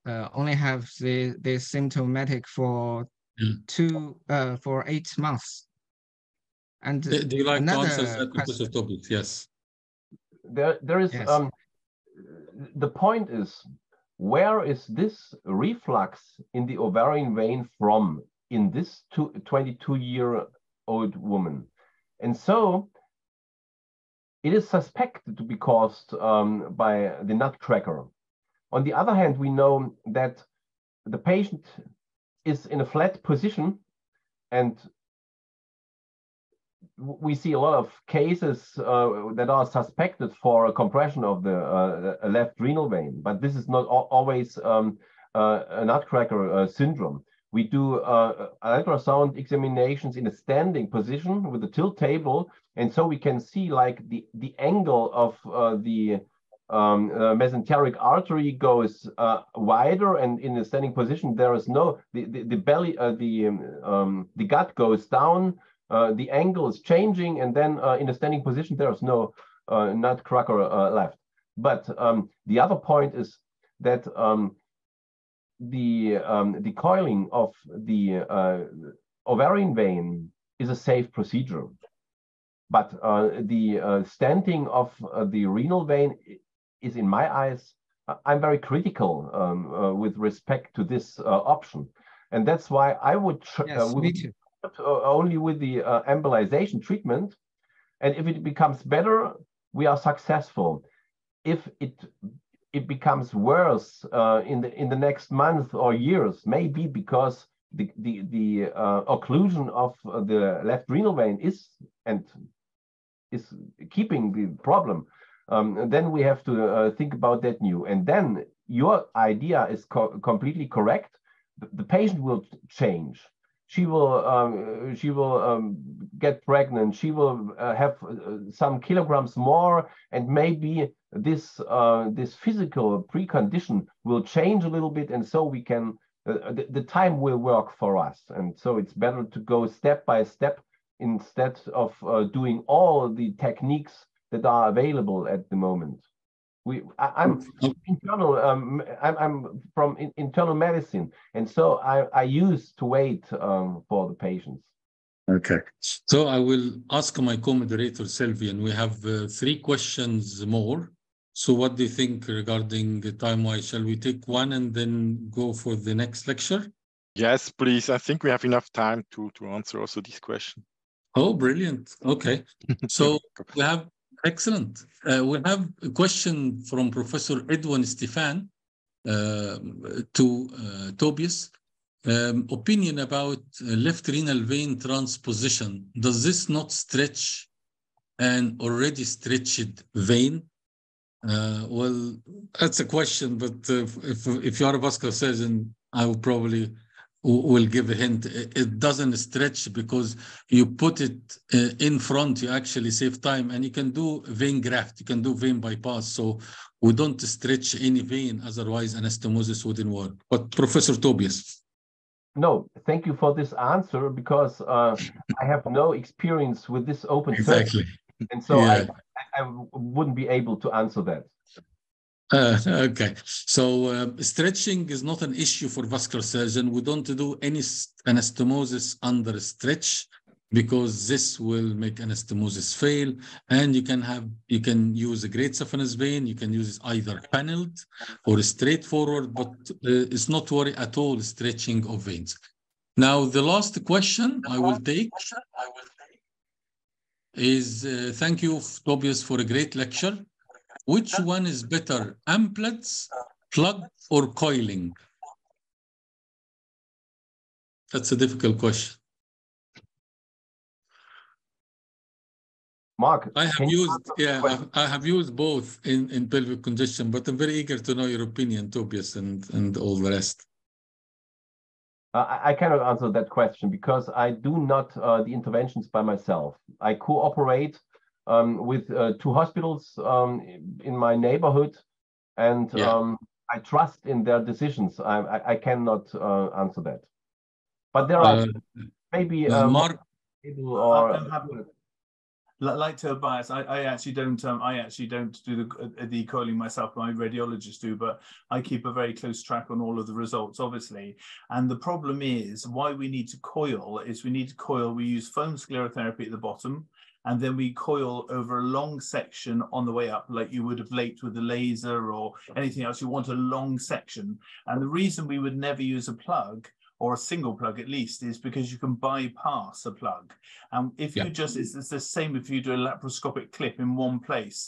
uh, only have the, the symptomatic for mm. two uh, for eight months. And do, do you like to answer that because of topics? Yes. There, there is. Yes. Um, the point is, where is this reflux in the ovarian vein from in this twenty-two-year-old woman? And so it is suspected to be caused um, by the nut cracker. On the other hand, we know that the patient is in a flat position, and we see a lot of cases uh, that are suspected for a compression of the uh, left renal vein, but this is not always um, uh, a nut cracker uh, syndrome. We do uh, ultrasound examinations in a standing position with a tilt table, and so we can see like the, the angle of uh, the um, uh, mesenteric artery goes uh, wider, and in a standing position there is no the the, the belly uh, the um, the gut goes down. Uh, the angle is changing, and then uh, in a standing position there is no uh, not Crocker uh, left. But um, the other point is that um, the um, the coiling of the uh, ovarian vein is a safe procedure, but uh, the uh, stenting of uh, the renal vein is, in my eyes, I'm very critical um, uh, with respect to this uh, option, and that's why I would, yes, uh, would me too. only with the uh, embolization treatment, and if it becomes better, we are successful. If it it becomes worse uh, in the in the next month or years, maybe because the the the uh, occlusion of the left renal vein is and is keeping the problem. Um, then we have to uh, think about that new. And then your idea is co completely correct. The, the patient will change. She will um, she will um, get pregnant. She will uh, have uh, some kilograms more, and maybe this uh, this physical precondition will change a little bit. And so we can uh, the, the time will work for us. And so it's better to go step by step instead of uh, doing all the techniques that are available at the moment. We, I, I'm internal. Um, I'm, I'm from in, internal medicine, and so I, I used to wait um, for the patients. Okay. So I will ask my co-moderator Sylvain. We have uh, three questions more. So what do you think regarding the time-wise? Shall we take one and then go for the next lecture? Yes, please. I think we have enough time to to answer also this question. Oh, brilliant. Okay. So we have. Excellent. Uh, we have a question from Professor Edwin Stefan uh, to uh, Tobias. Um, opinion about uh, left renal vein transposition. Does this not stretch an already stretched vein? Uh, well, that's a question, but uh, if, if you are a vascular surgeon, I will probably will give a hint. It doesn't stretch because you put it uh, in front. You actually save time, and you can do vein graft. You can do vein bypass. So we don't stretch any vein. Otherwise, anastomosis wouldn't work. But Professor Tobias, no, thank you for this answer because uh, I have no experience with this open exactly, surgery, and so yeah. I, I wouldn't be able to answer that. Uh, okay, so uh, stretching is not an issue for vascular surgeon. We don't do any anastomosis under stretch because this will make anastomosis fail. And you can have you can use a great saphenous vein. You can use either paneled or straightforward, but uh, it's not worry at all stretching of veins. Now the last question I will take is uh, thank you, Tobias, for a great lecture. Which one is better, amplets, plug, or coiling? That's a difficult question. Mark, I have used yeah, I, I have used both in, in pelvic congestion, but I'm very eager to know your opinion, Tobias, and, and all the rest. Uh, I cannot answer that question because I do not uh, the interventions by myself. I cooperate Um, with uh, two hospitals um, in my neighborhood, and yeah. um, I trust in their decisions. I, I, I cannot uh, answer that. But there are uh, maybe uh, um, Mark, or I'd uh, like to bias. I, I actually don't. Um, I actually don't do the the coiling myself. My radiologists do, but I keep a very close track on all of the results, obviously. And the problem is why we need to coil is we need to coil. We use foam sclerotherapy at the bottom. And then we coil over a long section on the way up, like you would have laked with a laser or anything else. You want a long section. And the reason we would never use a plug, or a single plug at least, is because you can bypass a plug. And if yeah. you just, it's, it's the same if you do a laparoscopic clip in one place.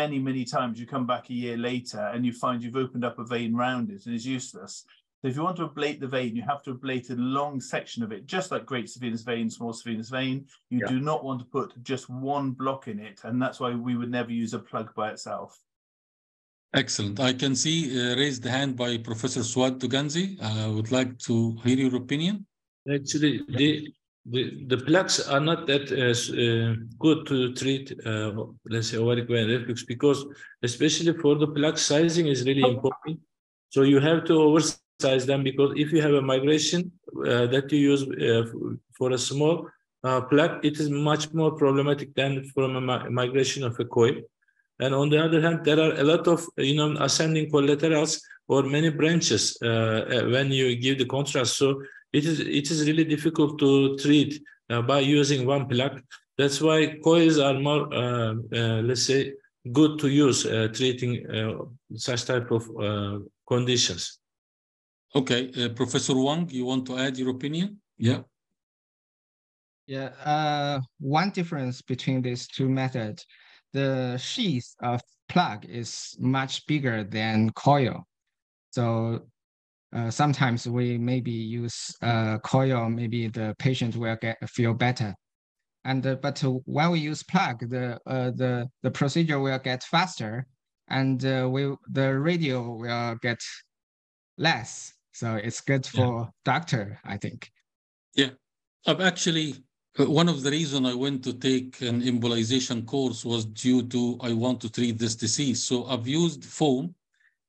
Many, many times you come back a year later and you find you've opened up a vein round it and it's useless. So if you want to ablate the vein, you have to ablate a long section of it, just like great saphenous vein, small saphenous vein. You yeah. do not want to put just one block in it, and that's why we would never use a plug by itself. Excellent. I can see uh, raised hand by Professor Suat Doğancı. I would like to hear your opinion. Actually, the the, the plugs are not that uh, good to treat, uh, let's say, ovaric vein reflux, because especially for the plug sizing is really important. So you have to oversize them, because if you have a migration uh, that you use uh, for a small uh, plug, it is much more problematic than from a mi migration of a coil. And on the other hand, there are a lot of, you know, ascending collaterals or many branches uh, when you give the contrast. So it is, it is really difficult to treat uh, by using one plaque. That's why coils are more, uh, uh, let's say, good to use uh, treating uh, such type of uh, conditions. Okay, uh, Professor Wang, you want to add your opinion? Yeah. Yeah, uh, one difference between these two methods, the sheath of plug is much bigger than coil. So uh, sometimes we maybe use uh, coil, maybe the patient will get feel better. And uh, but uh, when we use plug, the uh, the the procedure will get faster, and uh, we the radio will get less. So it's good for yeah. doctor, I think. Yeah, I've actually one of the reasons I went to take an embolization course was due to I want to treat this disease. So I've used foam,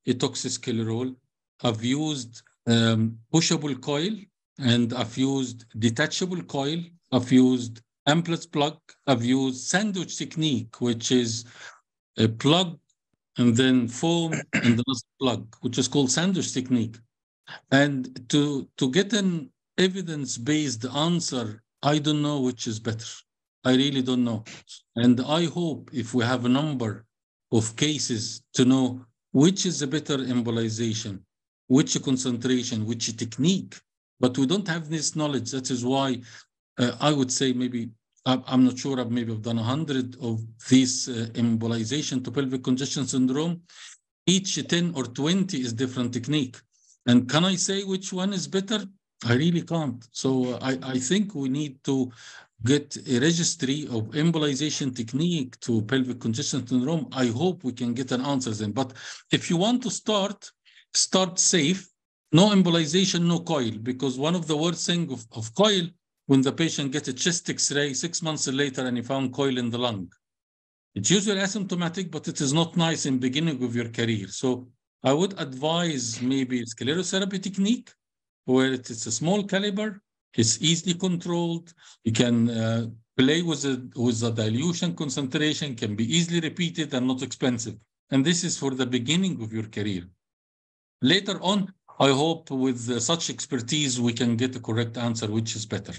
etoxysclerol. I've used um, pushable coil, and I've used detachable coil. I've used Amplets plug. I've used sandwich technique, which is a plug and then foam and another plug, which is called sandwich technique. And to, to get an evidence-based answer, I don't know which is better. I really don't know. And I hope if we have a number of cases to know which is a better embolization, which concentration, which technique, but we don't have this knowledge. That is why Uh, I would say maybe, I'm not sure, maybe I've done a hundred of these uh, embolization to pelvic congestion syndrome. Each ten or twenty is different technique. And can I say which one is better? I really can't. So I, I think we need to get a registry of embolization technique to pelvic congestion syndrome. I hope we can get an answer then. But if you want to start, start safe. No embolization, no coil, because one of the worst things of, of coil, when the patient gets a chest X-ray six months later and he found coil in the lung. It's usually asymptomatic, but it is not nice in the beginning of your career. So I would advise maybe sclerotherapy technique, where it's a small caliber, it's easily controlled, you can uh, play with the, with the dilution concentration, can be easily repeated and not expensive. And this is for the beginning of your career. Later on, I hope with uh, such expertise, we can get the correct answer, which is better.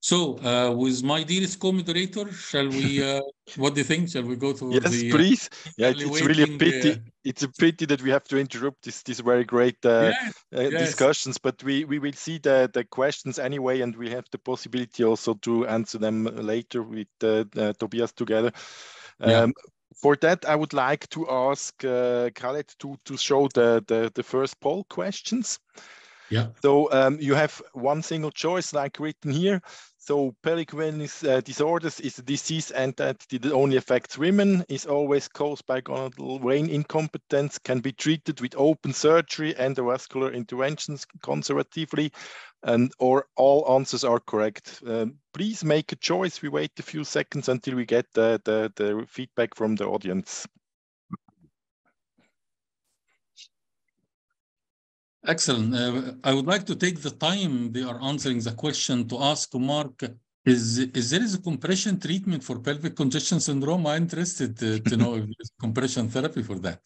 So, uh, with my dearest co-moderator, shall we? Uh, what do you think? Shall we go to yes, the? Yes, please. Uh, yeah, it's really a pity. Uh, it's a pity that we have to interrupt this this very great uh, yes, uh, yes. discussions. But we we will see the the questions anyway, and we have the possibility also to answer them later with uh, uh, Tobias together. Um, yeah. For that, I would like to ask uh, Khaled to to show the the, the first poll questions. Yeah. So um, you have one single choice, like written here. So pelvic wellness uh, disorders is a disease and that it only affects women, is always caused by gonadal vein incompetence, can be treated with open surgery and endovascular interventions conservatively, and or all answers are correct. Um, please make a choice. We wait a few seconds until we get the, the, the feedback from the audience. Excellent. Uh, I would like to take the time they are answering the question to ask Mark, is, is there is a compression treatment for pelvic congestion syndrome? I'm interested to, to know if there's compression therapy for that.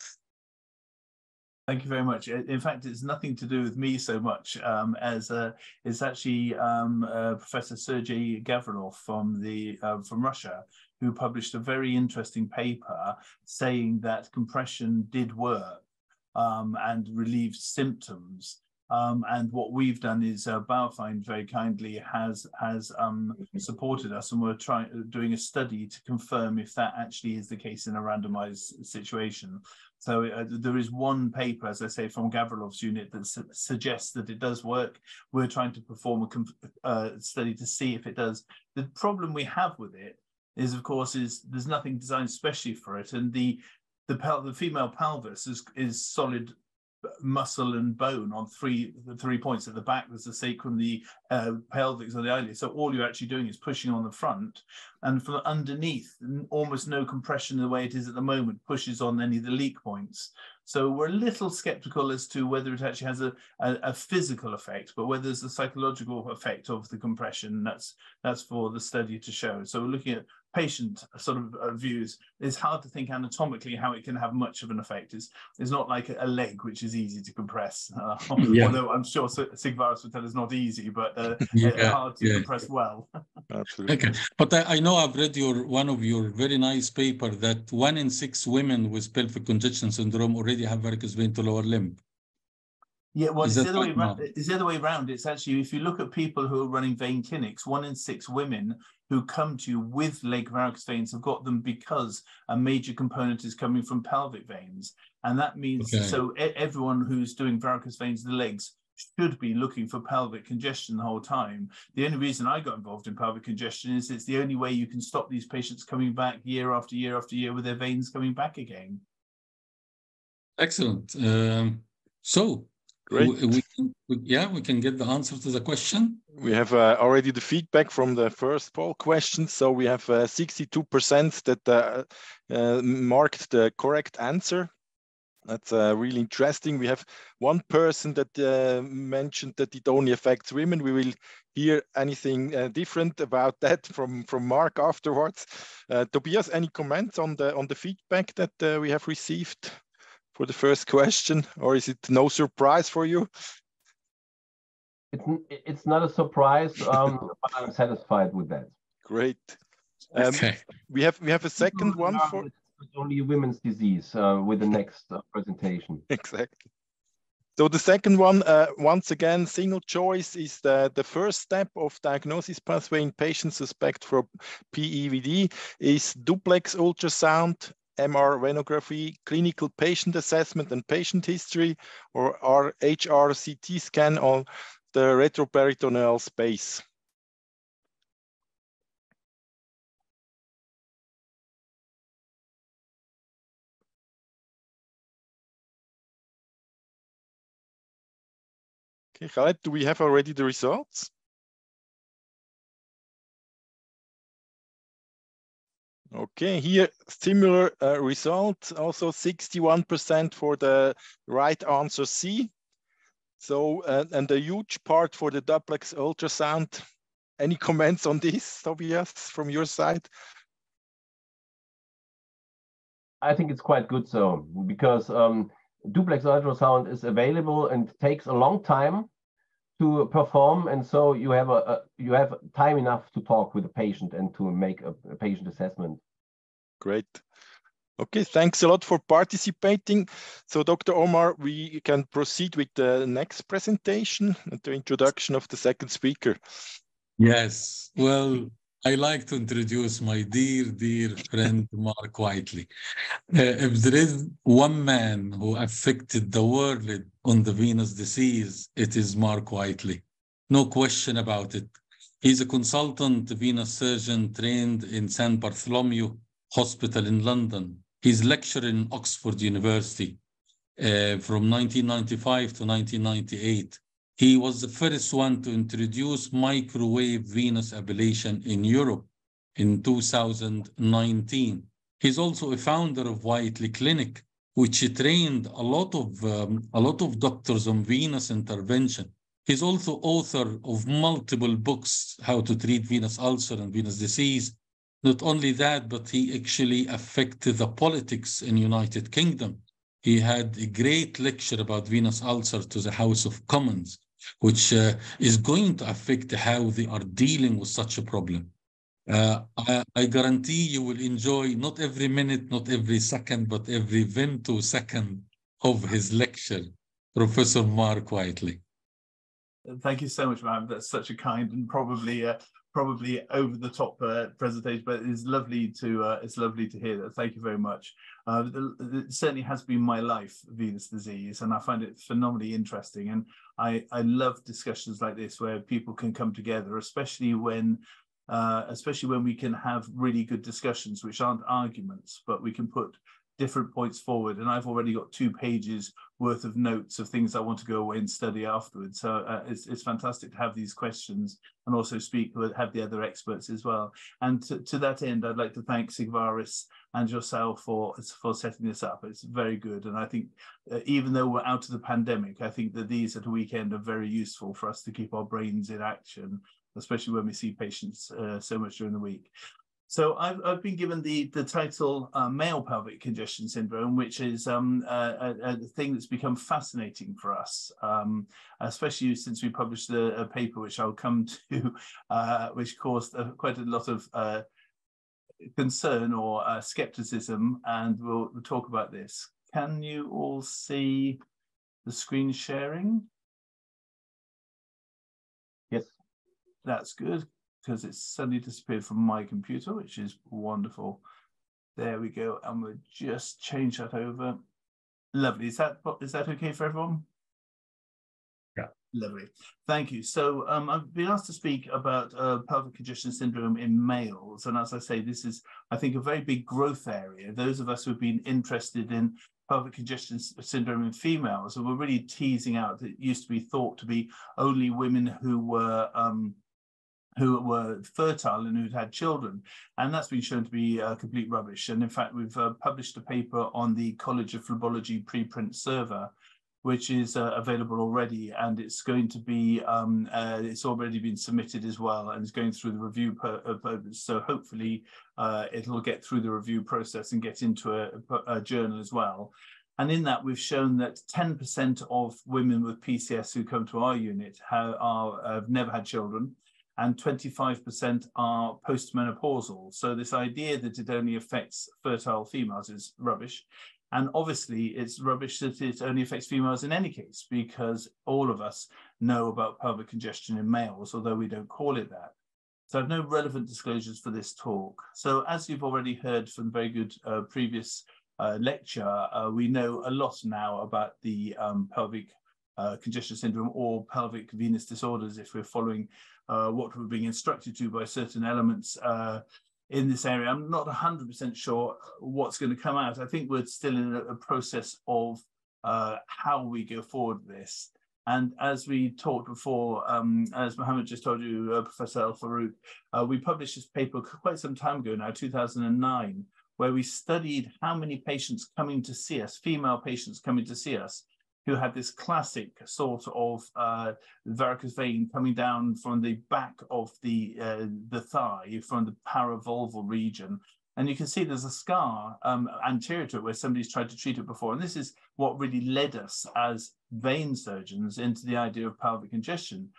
Thank you very much. In fact, it's nothing to do with me so much um, as uh, it's actually um, uh, Professor Sergei Gavrilov from, the, uh, from Russia, who published a very interesting paper saying that compression did work. Um, and relieved symptoms. Um, and what we've done is uh, Baufine very kindly has has um, supported us, and we're trying doing a study to confirm if that actually is the case in a randomized situation. So uh, there is one paper, as I say, from Gavrilov's unit that su suggests that it does work. We're trying to perform a uh, study to see if it does. The problem we have with it is, of course, is there's nothing designed specially for it, and the The, pel the female pelvis is, is solid muscle and bone on three the three points at the back. There's the sacrum, the uh, pelvic, and the iliac. So all you're actually doing is pushing on the front, and from underneath, almost no compression the way it is at the moment pushes on any of the leak points. So we're a little skeptical as to whether it actually has a, a, a physical effect, but whether there's a psychological effect of the compression. That's that's for the study to show. So we're looking at patient sort of uh, views, is hard to think anatomically how it can have much of an effect. It's, it's not like a leg, which is easy to compress, uh, yeah. although I'm sure Sigvaris would tell us not easy, but uh, yeah, hard to yeah. compress well. Absolutely. Okay. But I, I know I've read your one of your very nice paper that one in six women with pelvic congestion syndrome already have varicose vein to lower limb. Yeah, well, it's the, other way around, it's the other way around. It's actually, if you look at people who are running vein clinics, one in six women who come to you with leg varicose veins have got them because a major component is coming from pelvic veins. And that means, okay. so everyone who's doing varicose veins in the legs should be looking for pelvic congestion the whole time. The only reason I got involved in pelvic congestion is it's the only way you can stop these patients coming back year after year after year with their veins coming back again. Excellent. Um, so... Great. We, we, we, yeah, we can get the answer to the question. We have uh, already the feedback from the first poll question. So we have sixty-two percent that uh, uh, marked the correct answer. That's uh, really interesting. We have one person that uh, mentioned that it only affects women. We will hear anything uh, different about that from, from Mark afterwards. Uh, Tobias, any comments on the, on the feedback that uh, we have received? For the first question, or is it no surprise for you? It's, it's not a surprise, um, but I'm satisfied with that. Great. Um, okay. We have we have a second one for it's only a women's disease uh, with the next uh, presentation. Exactly. So the second one, uh, once again, single choice is the, the first step of diagnosis pathway in patients suspect for P E V D is duplex ultrasound, M R venography, clinical patient assessment and patient history, or H R C T scan on the retroperitoneal space. Okay, Khaled, do we have already the results? Okay, here similar uh, result, also sixty-one percent for the right answer C. So, uh, and a huge part for the duplex ultrasound. Any comments on this, Tobias, from your side? I think it's quite good so, because um, duplex ultrasound is available and takes a long time to perform, and so you have a, a you have time enough to talk with the patient and to make a, a patient assessment. Great. Okay, thanks a lot for participating. So, Doctor Omar, we can proceed with the next presentation and the introduction of the second speaker. Yes. Well, I like to introduce my dear, dear friend Mark Whiteley. Uh, if there is one man who affected the world on the venous disease, it is Mark Whiteley. No question about it. He's a consultant venous surgeon trained in Saint Bartholomew Hospital in London. He's lectured in Oxford University uh, from nineteen ninety-five to nineteen ninety-eight. He was the first one to introduce microwave venous ablation in Europe in two thousand nineteen. He's also a founder of Whiteley Clinic, which trained a lot of, um, a lot of doctors on venous intervention. He's also author of multiple books, how to treat venous ulcer and venous disease. Not only that, but he actually affected the politics in the United Kingdom. He had a great lecture about venous ulcer to the House of Commons, which uh, is going to affect how they are dealing with such a problem. Uh, I, I guarantee you will enjoy not every minute, not every second, but every femtosecond of his lecture, Professor Mark Whiteley. Thank you so much, ma'am. That's such a kind and probably uh, probably over the top uh, presentation, but it's lovely to uh, it's lovely to hear that. Thank you very much. Uh, it certainly has been my life, venous disease, and I find it phenomenally interesting. And I, I love discussions like this where people can come together, especially when uh, especially when we can have really good discussions, which aren't arguments, but we can put different points forward. And I've already got two pages worth of notes of things I want to go away and study afterwards. So uh, it's, it's fantastic to have these questions and also speak with, have the other experts as well. And to, to that end, I'd like to thank Sigvaris and yourself for, for setting this up. It's very good. And I think uh, even though we're out of the pandemic, I think that these at the weekend are very useful for us to keep our brains in action, especially when we see patients uh, so much during the week. So I've, I've been given the, the title uh, male pelvic congestion syndrome, which is um, a, a, a thing that's become fascinating for us, um, especially since we published a, a paper, which I'll come to, uh, which caused uh, quite a lot of uh, concern or uh, skepticism, and we'll, we'll talk about this. Can you all see the screen sharing? Yes, that's good, because it's suddenly disappeared from my computer, which is wonderful. There we go. And we'll just change that over. Lovely. Is that, is that okay for everyone? Yeah. Lovely. Thank you. So um, I've been asked to speak about uh, pelvic congestion syndrome in males. And as I say, this is, I think, a very big growth area. Those of us who've been interested in pelvic congestion syndrome in females, and we're really teasing out that it used to be thought to be only women who were... Um, who were fertile and who'd had children. And that's been shown to be uh, complete rubbish. And in fact, we've uh, published a paper on the College of Phlebology preprint server, which is uh, available already. And it's going to be, um, uh, it's already been submitted as well, and it's going through the review purpose. So hopefully uh, it'll get through the review process and get into a, a journal as well. And in that, we've shown that ten percent of women with P C S who come to our unit have, are, have never had children, and twenty-five percent are postmenopausal. So this idea that it only affects fertile females is rubbish. And obviously it's rubbish that it only affects females in any case, because all of us know about pelvic congestion in males, although we don't call it that. So I have no relevant disclosures for this talk. So as you've already heard from very good uh, previous uh, lecture, uh, we know a lot now about the um, pelvic Uh, congestion syndrome or pelvic venous disorders, if we're following uh, what we're being instructed to by certain elements uh, in this area. I'm not one hundred percent sure what's going to come out. I think we're still in a, a process of uh, how we go forward with this. And as we talked before, um, as Mohamed just told you, uh, Professor Al-Farouk, uh, we published this paper quite some time ago now, two thousand nine, where we studied how many patients coming to see us, female patients coming to see us, who had this classic sort of uh, varicose vein coming down from the back of the, uh, the thigh, from the parevulval region. And you can see there's a scar um, anterior to it where somebody's tried to treat it before. And this is what really led us as vein surgeons into the idea of pelvic congestion.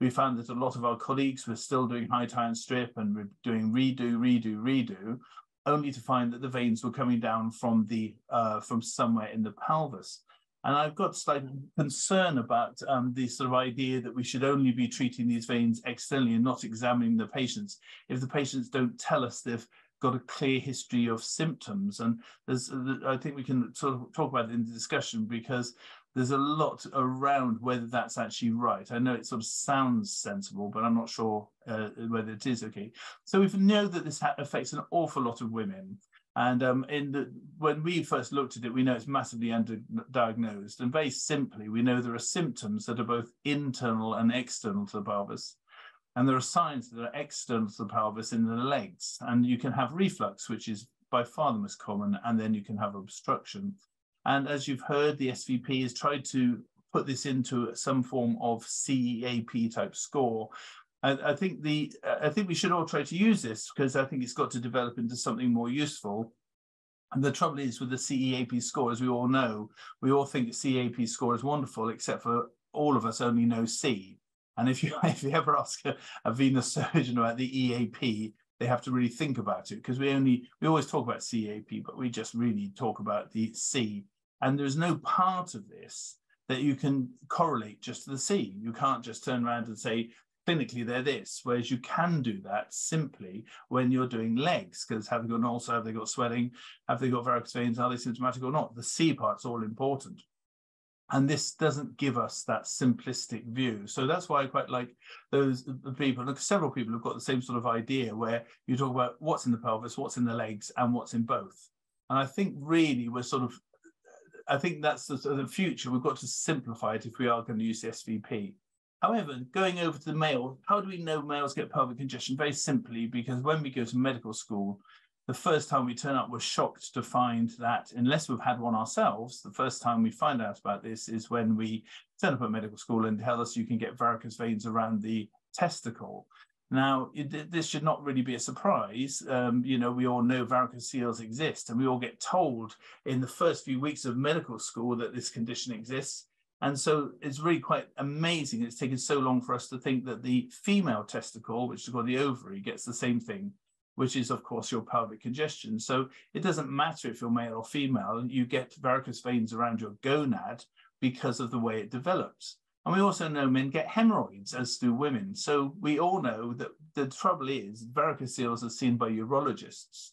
We found that a lot of our colleagues were still doing high tie and strip and were doing redo, redo, redo, only to find that the veins were coming down from, the, uh, from somewhere in the pelvis. And I've got slight concern about um, the sort of idea that we should only be treating these veins externally and not examining the patients if the patients don't tell us they've got a clear history of symptoms. And there's, I think we can sort of talk about it in the discussion, because there's a lot around whether that's actually right. I know it sort of sounds sensible, but I'm not sure uh, whether it is okay. So we know that this affects an awful lot of women. And um, in the, when we first looked at it, we know it's massively underdiagnosed. And very simply, we know there are symptoms that are both internal and external to the pelvis. And there are signs that are external to the pelvis in the legs. And you can have reflux, which is by far the most common, and then you can have obstruction. And as you've heard, the S V P has tried to put this into some form of C E A P type score. I think the I think we should all try to use this, because I think it's got to develop into something more useful. And the trouble is with the C E A P score, as we all know, we all think the C E A P score is wonderful, except for all of us only know C. And if you if you ever ask a, a venous surgeon about the E A P, they have to really think about it, because we only we always talk about C E A P, but we just really talk about the C. And there's no part of this that you can correlate just to the C. You can't just turn around and say, clinically, they're this, whereas you can do that simply when you're doing legs, because have they got an ulcer, have they got swelling, have they got varicose veins, are they symptomatic or not? The C part's all important. And this doesn't give us that simplistic view. So that's why I quite like those people. Look, several people have got the same sort of idea where you talk about what's in the pelvis, what's in the legs, and what's in both. And I think really we're sort of, I think that's the, the future. We've got to simplify it if we are going to use the S V P. However, going over to the male, how do we know males get pelvic congestion? Very simply, because when we go to medical school, the first time we turn up, we're shocked to find that, unless we've had one ourselves, the first time we find out about this is when we turn up at medical school and tell us you can get varicose veins around the testicle. Now, it, this should not really be a surprise. Um, you know, we all know varicocele exist, and we all get told in the first few weeks of medical school that this condition exists. And so it's really quite amazing. It's taken so long for us to think that the female testicle, which is called the ovary, gets the same thing, which is, of course, your pelvic congestion. So it doesn't matter if you're male or female, you get varicose veins around your gonad because of the way it develops. And we also know men get hemorrhoids, as do women. So we all know that the trouble is varicoceles are seen by urologists,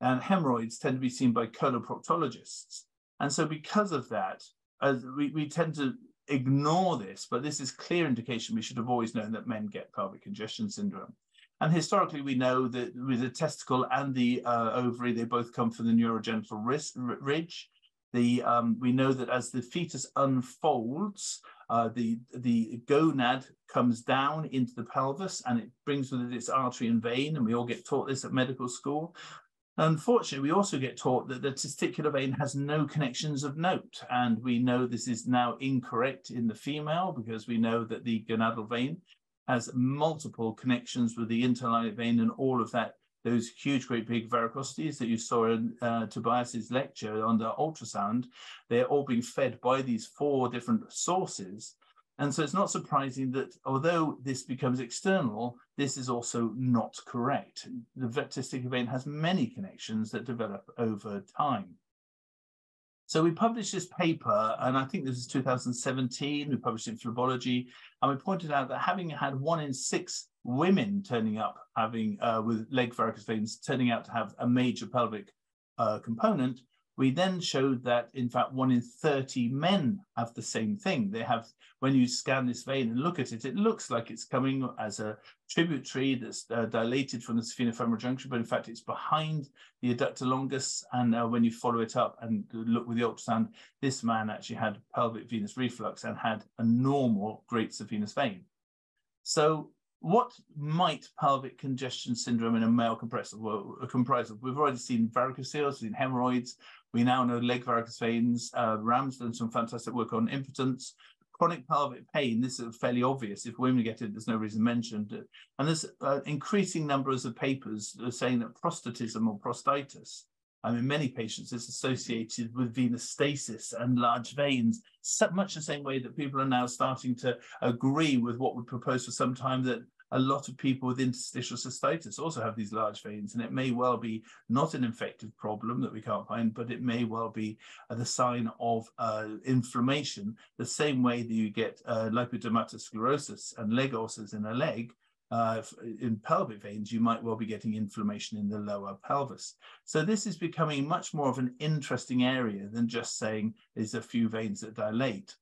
and hemorrhoids tend to be seen by coloproctologists. And so because of that, as we, we tend to ignore this, but this is clear indication we should have always known that men get pelvic congestion syndrome. And historically, we know that with the testicle and the uh, ovary, they both come from the neurogenital ridge. The, um, we know that as the fetus unfolds, uh, the, the gonad comes down into the pelvis, and it brings with it its artery and vein, and we all get taught this at medical school. Unfortunately, we also get taught that the testicular vein has no connections of note, and we know this is now incorrect in the female, because we know that the gonadal vein has multiple connections with the interlinear vein and all of that, those huge, great big varicosities that you saw in uh, Tobias's lecture on the ultrasound. They're all being fed by these four different sources. And so it's not surprising that although this becomes external, this is also not correct. The testicular vein has many connections that develop over time. So we published this paper, and I think this is two thousand seventeen, we published it in Phlebology, and we pointed out that having had one in six women turning up having uh, with leg varicose veins turning out to have a major pelvic uh, component, we then showed that, in fact, one in thirty men have the same thing. They have, when you scan this vein and look at it, it looks like it's coming as a tributary that's uh, dilated from the sphenofemoral junction, but in fact, it's behind the adductor longus. And uh, when you follow it up and look with the ultrasound, this man actually had pelvic venous reflux and had a normal great saphenous vein. So what might pelvic congestion syndrome in a male comprise of? Well, comprise of? We've already seen varicoceles, we've seen hemorrhoids, we now know leg varicose veins. Uh, Ram's done some fantastic work on impotence, chronic pelvic pain. This is fairly obvious. If women get it, there's no reason mentioned. And there's uh, increasing numbers of papers saying that prostatism or prostatitis, I mean, in many patients, is associated with venous stasis and large veins, so much the same way that people are now starting to agree with what we proposed for some time, that a lot of people with interstitial cystitis also have these large veins, and it may well be not an infective problem that we can't find, but it may well be uh, the sign of uh, inflammation, the same way that you get uh, lipodermatosclerosis and leg ulcers in a leg. Uh, in pelvic veins, you might well be getting inflammation in the lower pelvis. So this is becoming much more of an interesting area than just saying there's a few veins that dilate.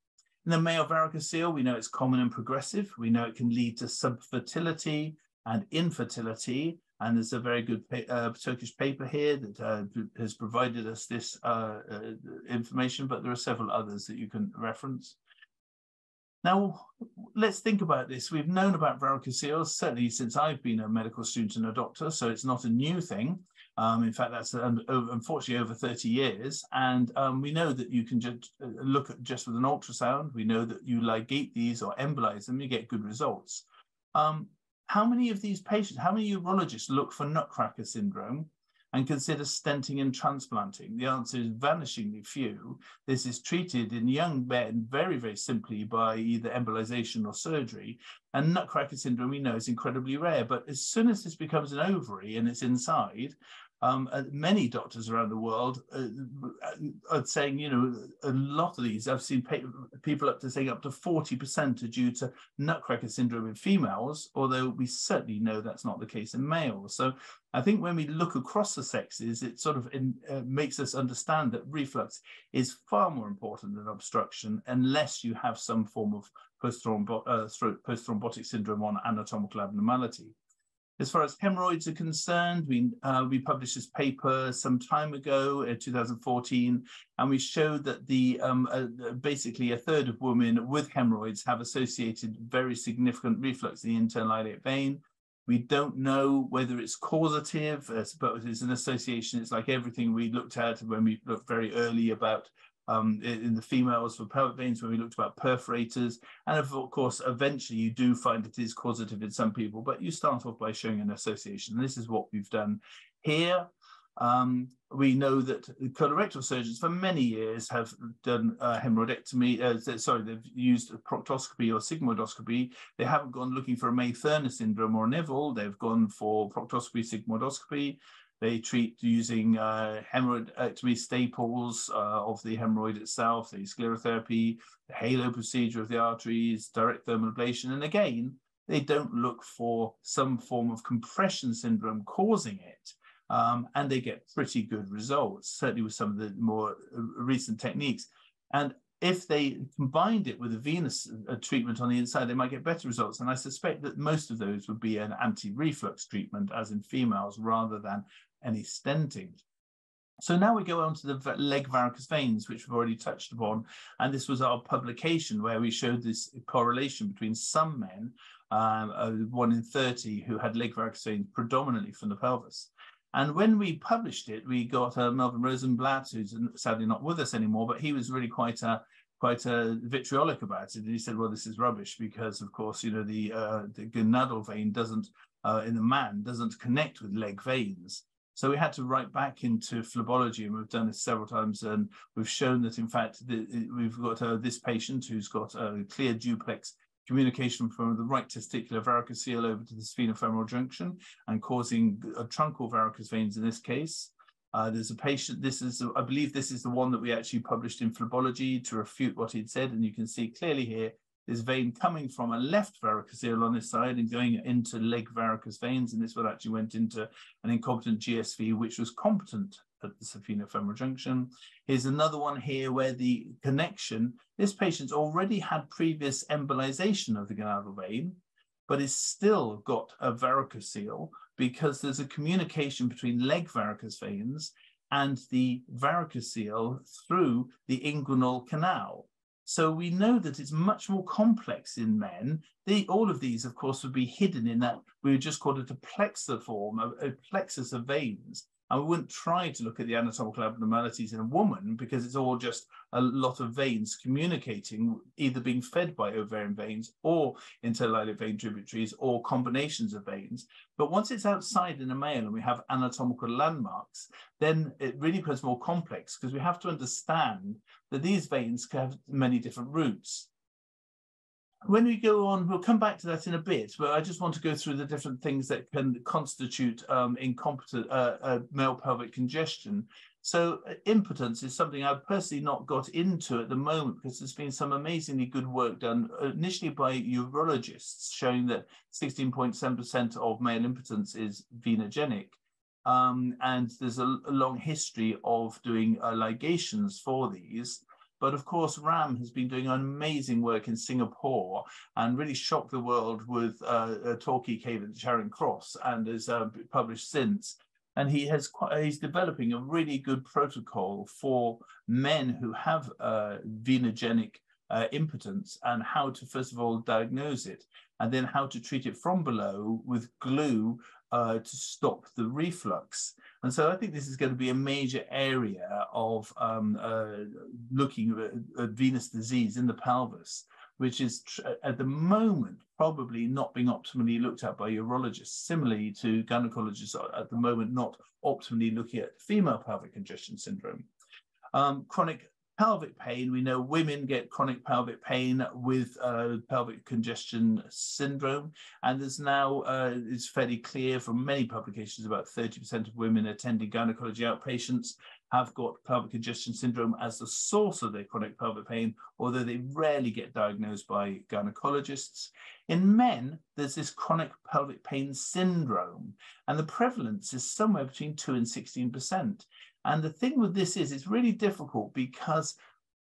In the male varicocele, we know it's common and progressive. We know it can lead to subfertility and infertility. And there's a very good uh, Turkish paper here that uh, has provided us this uh, uh, information, but there are several others that you can reference. Now, let's think about this. We've known about varicoceles certainly since I've been a medical student and a doctor, so it's not a new thing. Um, in fact, that's um, over, unfortunately over thirty years. And um, we know that you can just uh, look at just with an ultrasound. We know that you ligate these or embolize them, you get good results. Um, how many of these patients, how many urologists look for nutcracker syndrome and consider stenting and transplanting? The answer is vanishingly few. This is treated in young men very, very simply by either embolization or surgery. And nutcracker syndrome, we know, is incredibly rare. But as soon as this becomes an ovary and it's inside, um, uh, many doctors around the world uh, are saying, you know, a lot of these, I've seen people up to saying up to forty percent are due to nutcracker syndrome in females, although we certainly know that's not the case in males. So I think when we look across the sexes, it sort of in, uh, makes us understand that reflux is far more important than obstruction, unless you have some form of post-thrombo uh, post-thrombotic syndrome on anatomical abnormality. As far as hemorrhoids are concerned, we, uh, we published this paper some time ago in two thousand fourteen, and we showed that the um, uh, basically a third of women with hemorrhoids have associated very significant reflux in the internal iliac vein. We don't know whether it's causative, but it's an association. It's like everything we looked at when we looked very early about um, in the females for pelvic veins when we looked about perforators. And of course, eventually you do find it is causative in some people, but you start off by showing an association. And this is what we've done here. Um, we know that colorectal surgeons for many years have done uh, hemorrhoidectomy, uh, sorry, they've used proctoscopy or sigmoidoscopy. They haven't gone looking for a May-Thurner syndrome or Neville. They've gone for proctoscopy, sigmoidoscopy. They treat using uh, hemorrhoidectomy staples uh, of the hemorrhoid itself, the sclerotherapy, the halo procedure of the arteries, direct thermal ablation. And again, they don't look for some form of compression syndrome causing it. Um, and they get pretty good results, certainly with some of the more recent techniques. And if they combined it with a venous uh, treatment on the inside, they might get better results. And I suspect that most of those would be an anti-reflux treatment, as in females, rather than any stenting. So now we go on to the leg varicose veins, which we've already touched upon. And this was our publication where we showed this correlation between some men, um, uh, one in thirty, who had leg varicose veins predominantly from the pelvis. And when we published it, we got uh, Melvin Rosenblatt, who's sadly not with us anymore, but he was really quite a, quite a vitriolic about it. And he said, well, this is rubbish because, of course, you know, the, uh, the gonadal vein doesn't, uh, in the man, doesn't connect with leg veins. So we had to write back into phlebology, and we've done this several times, and we've shown that, in fact, the, we've got uh, this patient who's got a clear duplex communication from the right testicular varicocele over to the sphenofemoral junction and causing a truncal varicose veins in this case. Uh, there's a patient, this is, I believe this is the one that we actually published in phlebology to refute what he'd said. And you can see clearly here, this vein coming from a left varicocele on this side and going into leg varicose veins. And this one actually went into an incompetent G S V, which was competent at the sphenofemoral junction. Here's another one here where the connection, this patient's already had previous embolization of the gonadal vein, but it's still got a varicocele because there's a communication between leg varicose veins and the varicocele through the inguinal canal. So we know that it's much more complex in men. The, all of these, of course, would be hidden in that we would just call it a plexiform, a, a plexus of veins. And we wouldn't try to look at the anatomical abnormalities in a woman because it's all just a lot of veins communicating, either being fed by ovarian veins or interlinear vein tributaries or combinations of veins. But once it's outside in a male and we have anatomical landmarks, then it really becomes more complex because we have to understand that these veins can have many different routes. When we go on, we'll come back to that in a bit, but I just want to go through the different things that can constitute um, incompetent uh, uh, male pelvic congestion. So uh, impotence is something I've personally not got into at the moment because there's been some amazingly good work done initially by urologists showing that sixteen point seven percent of male impotence is venogenic. Um, and there's a, a long history of doing uh, ligations for these. But of course, Ram has been doing amazing work in Singapore and really shocked the world with uh, a talk he gave at Charing Cross and has uh, published since. And he has quite, he's developing a really good protocol for men who have uh, venogenic uh, impotence and how to, first of all, diagnose it and then how to treat it from below with glue uh, to stop the reflux. And so I think this is going to be a major area of um, uh, looking at, at venous disease in the pelvis, which is at the moment probably not being optimally looked at by urologists, similarly to gynecologists at the moment not optimally looking at female pelvic congestion syndrome. Um, chronic pelvic pain, we know women get chronic pelvic pain with uh, pelvic congestion syndrome, and there's now, uh, it's fairly clear from many publications, about thirty percent of women attending gynecology outpatients have got pelvic congestion syndrome as the source of their chronic pelvic pain, although they rarely get diagnosed by gynecologists. In men, there's this chronic pelvic pain syndrome, and the prevalence is somewhere between two and sixteen percent. And the thing with this is it's really difficult because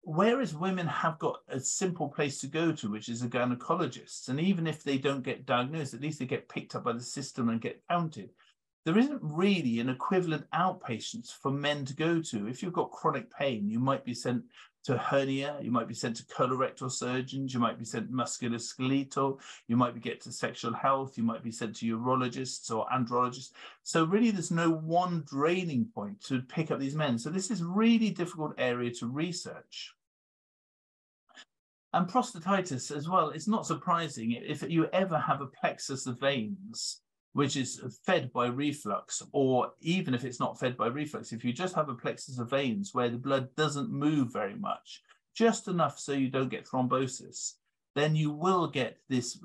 whereas women have got a simple place to go to, which is a gynecologist, and even if they don't get diagnosed, at least they get picked up by the system and get counted. There isn't really an equivalent outpatients for men to go to. If you've got chronic pain, you might be sent to hernia, you might be sent to colorectal surgeons, you might be sent musculoskeletal, you might be get to sexual health, you might be sent to urologists or andrologists. So really there's no one draining point to pick up these men. So this is really difficult area to research. And prostatitis as well, it's not surprising if you ever have a plexus of veins which is fed by reflux, or even if it's not fed by reflux, if you just have a plexus of veins where the blood doesn't move very much, just enough so you don't get thrombosis, then you will get this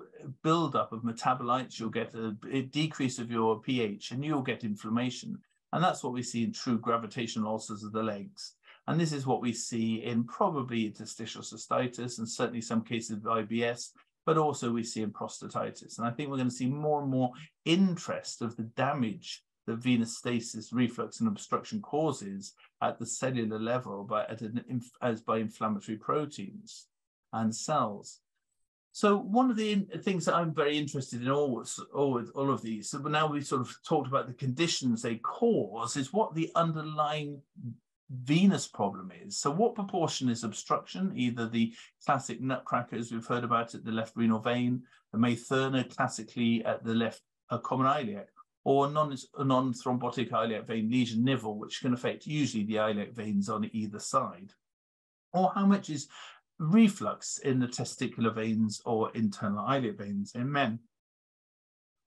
buildup of metabolites, you'll get a, a decrease of your pH, and you'll get inflammation. And that's what we see in true gravitational ulcers of the legs. And this is what we see in probably interstitial cystitis and certainly some cases of I B S, but also we see in prostatitis. And I think we're going to see more and more interest of the damage that venous stasis, reflux, and obstruction causes at the cellular level by, at an, as by inflammatory proteins and cells. So one of the in, things that I'm very interested in all, all, all of these, so now we've sort of talked about the conditions they cause, is what the underlying venous problem is. So what proportion is obstruction, either the classic nutcrackers we've heard about at the left renal vein, the May-Thurner classically at the left uh, common iliac, or non, non-thrombotic iliac vein lesion nival, which can affect usually the iliac veins on either side, or how much is reflux in the testicular veins or internal iliac veins in men?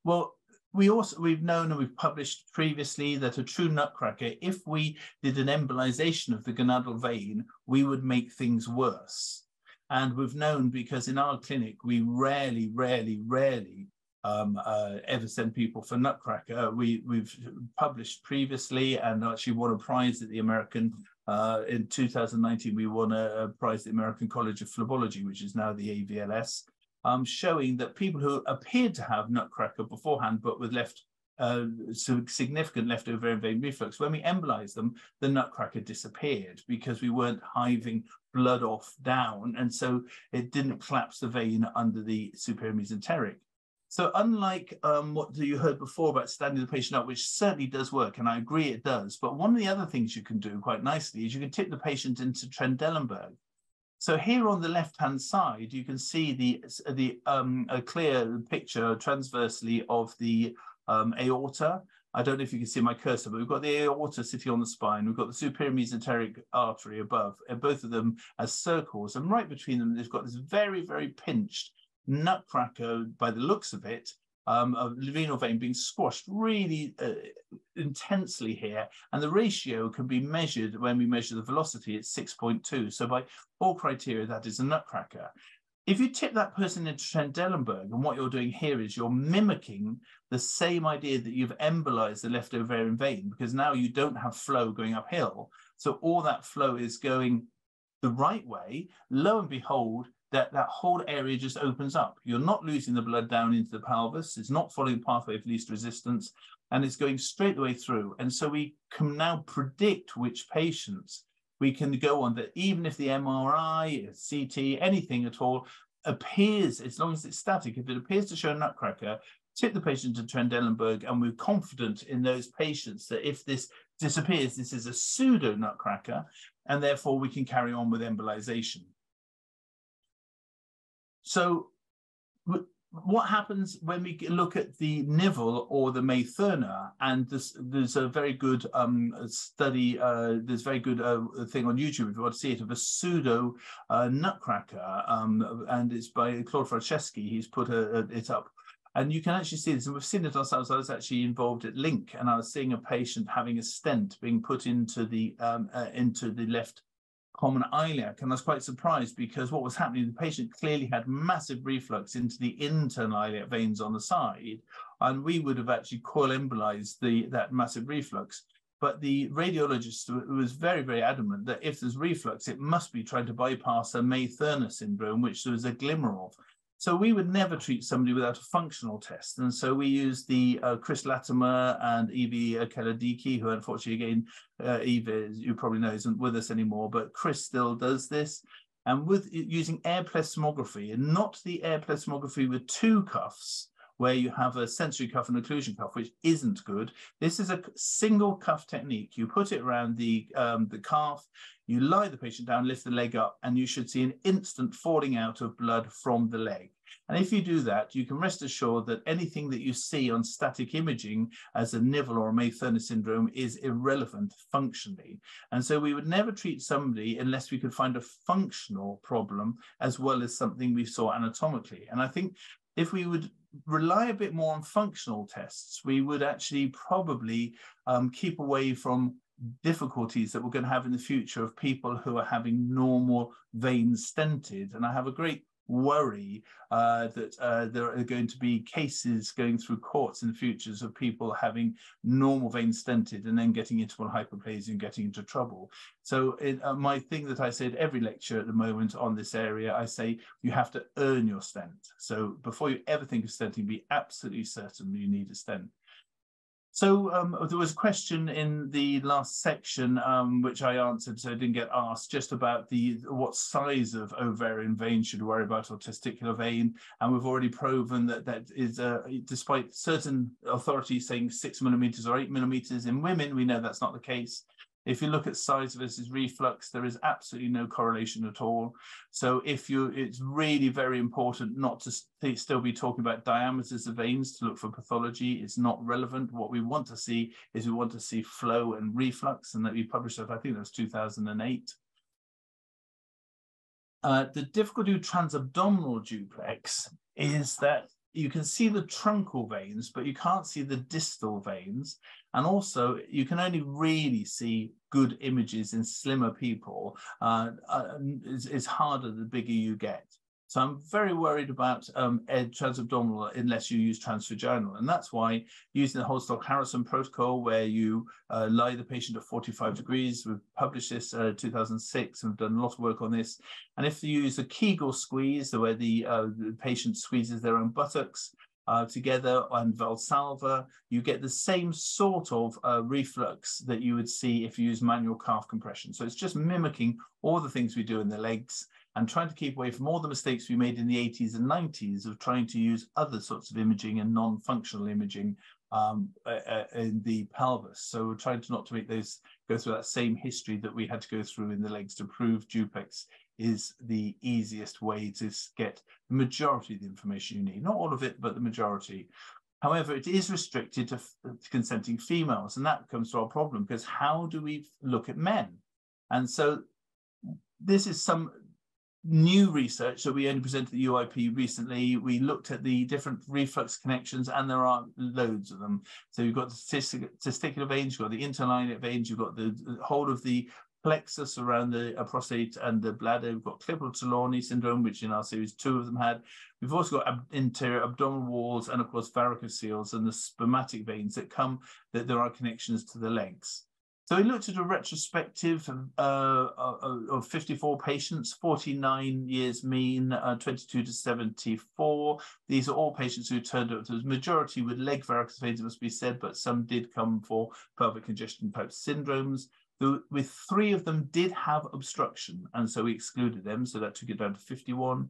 Well, We also, we've known and we've published previously that a true nutcracker, if we did an embolization of the gonadal vein, we would make things worse. And we've known because in our clinic, we rarely, rarely, rarely um, uh, ever send people for nutcracker. We, we've published previously and actually won a prize at the American, uh, in two thousand nineteen, we won a, a prize at the American College of Phlebology, which is now the A V L S. Um, showing that people who appeared to have nutcracker beforehand, but with left uh, significant left ovarian vein reflux, when we embolized them, the nutcracker disappeared because we weren't hiving blood off down, and so it didn't collapse the vein under the superior mesenteric. So unlike um, what you heard before about standing the patient up, which certainly does work, and I agree it does, but one of the other things you can do quite nicely is you can tip the patient into Trendelenburg. So here on the left-hand side, you can see the, the um, a clear picture transversely of the um, aorta. I don't know if you can see my cursor, but we've got the aorta sitting on the spine. We've got the superior mesenteric artery above, and both of them as circles. And right between them, they've got this very, very pinched nutcracker, by the looks of it, um, of renal vein being squashed really uh, intensely here, and the ratio can be measured when we measure the velocity at six point two. So by all criteria, that is a nutcracker. If you tip that person into Trendelenburg, and what you're doing here is you're mimicking the same idea that you've embolized the left ovarian vein, because now you don't have flow going uphill. So all that flow is going the right way. Lo and behold, that, that whole area just opens up. You're not losing the blood down into the pelvis. It's not following the pathway of least resistance, and it's going straight the way through. And so we can now predict which patients we can go on that even if the M R I, C T, anything at all appears, as long as it's static, if it appears to show a nutcracker, tip the patient to Trendelenburg, and we're confident in those patients that if this disappears, this is a pseudo nutcracker, and therefore we can carry on with embolization. So what happens when we look at the nival or the May-Thurner? And this, there's a very good um, study, uh, there's a very good uh, thing on YouTube if you want to see it, of a pseudo uh, nutcracker, um, and it's by Claude Franceschi. He's put a, a, it up, and you can actually see this, and we've seen it ourselves. I was actually involved at Link, and I was seeing a patient having a stent being put into the um, uh, into the left common iliac, and I was quite surprised because what was happening, the patient clearly had massive reflux into the internal iliac veins on the side, and we would have actually coil embolized the, that massive reflux. But the radiologist was very, very adamant that if there's reflux, it must be trying to bypass a May-Thurner syndrome, which there was a glimmer of. So we would never treat somebody without a functional test. And so we used the uh, Chris Latimer and Evie Okeladiki, who unfortunately, again, uh, Evie, you probably know, isn't with us anymore, but Chris still does this. And with using air plethysmography, and not the air plethysmography with two cuffs, where you have a sensory cuff and occlusion cuff, which isn't good. This is a single cuff technique. You put it around the, um, the calf, you lie the patient down, lift the leg up, and you should see an instant falling out of blood from the leg. And if you do that, you can rest assured that anything that you see on static imaging as a nivel or a May-Thurner syndrome is irrelevant functionally. And so we would never treat somebody unless we could find a functional problem as well as something we saw anatomically. And I think if we would rely a bit more on functional tests, we would actually probably um, keep away from difficulties that we're going to have in the future of people who are having normal veins stented. And I have a great worry uh, that uh, there are going to be cases going through courts in the future of people having normal veins stented and then getting into interval hyperplasia and getting into trouble. So it, uh, my thing that I said every lecture at the moment on this area, I say you have to earn your stent. So before you ever think of stenting, be absolutely certain you need a stent. So um, there was a question in the last section, um, which I answered, so I didn't get asked, just about the what size of ovarian vein should worry about, or testicular vein. And we've already proven that that is, uh, despite certain authorities saying six millimeters or eight millimeters in women, we know that's not the case. If you look at size versus reflux, there is absolutely no correlation at all. So if you, it's really very important not to st still be talking about diameters of veins to look for pathology. It's not relevant. What we want to see is we want to see flow and reflux, and that we published that, I think that was two thousand eight. Uh, the difficulty with transabdominal duplex is that you can see the truncal veins, but you can't see the distal veins. And also, you can only really see good images in slimmer people. Uh, uh, it's, it's harder the bigger you get. So I'm very worried about um, transabdominal unless you use transvaginal. And that's why using the Holdstock-Harrison protocol, where you uh, lie the patient at forty-five degrees, we've published this in uh, two thousand six and we've done a lot of work on this. And if you use a Kegel squeeze, where the, uh, the patient squeezes their own buttocks, Uh, together, and Valsalva, you get the same sort of uh, reflux that you would see if you use manual calf compression. So it's just mimicking all the things we do in the legs and trying to keep away from all the mistakes we made in the eighties and nineties of trying to use other sorts of imaging and non-functional imaging um, uh, in the pelvis. So we're trying to not to make those go through that same history that we had to go through in the legs to prove duplex is the easiest way to get the majority of the information you need. Not all of it, but the majority. However, it is restricted to consenting females, and that comes to our problem, because how do we look at men? And so this is some new research that we only presented at the U I P recently. We looked at the different reflux connections, and there are loads of them. So you've got the testicular veins, you've got the interlineate veins, you've got the, the whole of the plexus around the uh, prostate and the bladder. We've got Klippel-Trelawney syndrome, which in our series two of them had. We've also got ab interior abdominal walls, and of course varicoceles and the spermatic veins that come, that there are connections to the legs. So we looked at a retrospective uh, of fifty-four patients, forty-nine years mean, uh, twenty-two to seventy-four. These are all patients who turned up. The majority with leg varicose veins, it must be said, but some did come for pelvic congestion type syndromes. The, with three of them did have obstruction, and so we excluded them, so that took it down to fifty-one.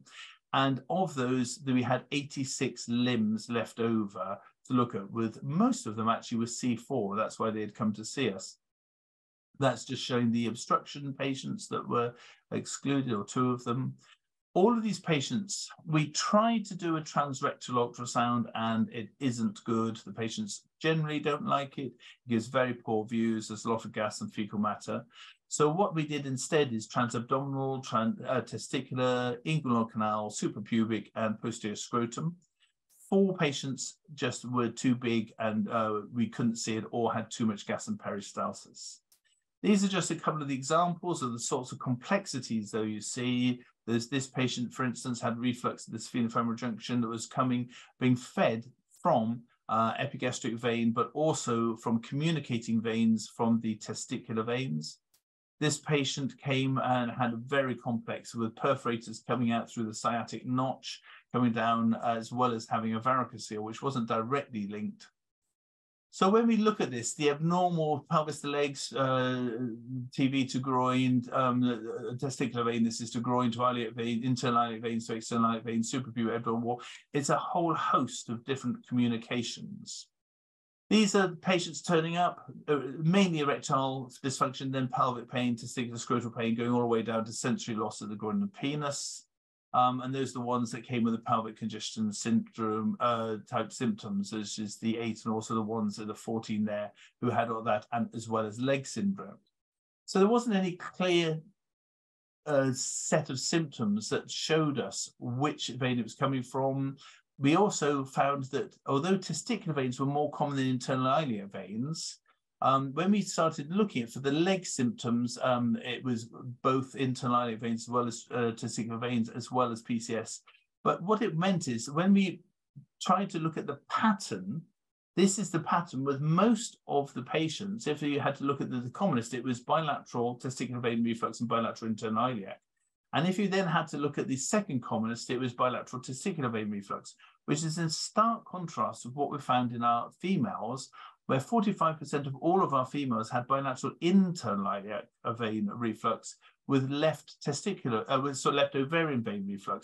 And of those, we had eighty-six limbs left over to look at, with most of them actually with C four. That's why they had come to see us. That's just showing the obstruction patients that were excluded, or two of them. All of these patients, we tried to do a transrectal ultrasound, and it isn't good. The patients generally don't like it. It gives very poor views. There's a lot of gas and fecal matter. So what we did instead is transabdominal, trans, uh, testicular, inguinal canal, suprapubic, and posterior scrotum. Four patients just were too big, and uh, we couldn't see it, or had too much gas and peristalsis. These are just a couple of the examples of the sorts of complexities, though, you see. There's this patient, for instance, had reflux at this fenofemoral junction that was coming, being fed from uh, epigastric vein, but also from communicating veins from the testicular veins. This patient came and had a very complex, with perforators coming out through the sciatic notch, coming down, as well as having a varicocele, which wasn't directly linked. So when we look at this, the abnormal pelvis to legs, uh, T V to groin, um, testicular vein, this is to groin, to iliac vein, internal iliac veins to external iliac veins, suprapubic abdominal wall, it's a whole host of different communications. These are patients turning up, mainly erectile dysfunction, then pelvic pain, testicular scrotal pain, going all the way down to sensory loss of the groin and penis. Um, and those are the ones that came with the pelvic congestion syndrome uh, type symptoms, which is the eight, and also the ones that are fourteen there who had all that, and as well as leg syndrome. So there wasn't any clear uh, set of symptoms that showed us which vein it was coming from. We also found that although testicular veins were more common than internal iliac veins, Um, when we started looking for the leg symptoms, um, it was both internal iliac veins as well as uh, testicular veins, as well as P C S. But what it meant is when we tried to look at the pattern, this is the pattern with most of the patients. If you had to look at the, the commonest, it was bilateral testicular vein reflux and bilateral internal iliac. And if you then had to look at the second commonest, it was bilateral testicular vein reflux, which is in stark contrast with what we found in our females, where forty-five percent of all of our females had bilateral internal iliac vein reflux with left testicular, uh, with sort of left ovarian vein reflux.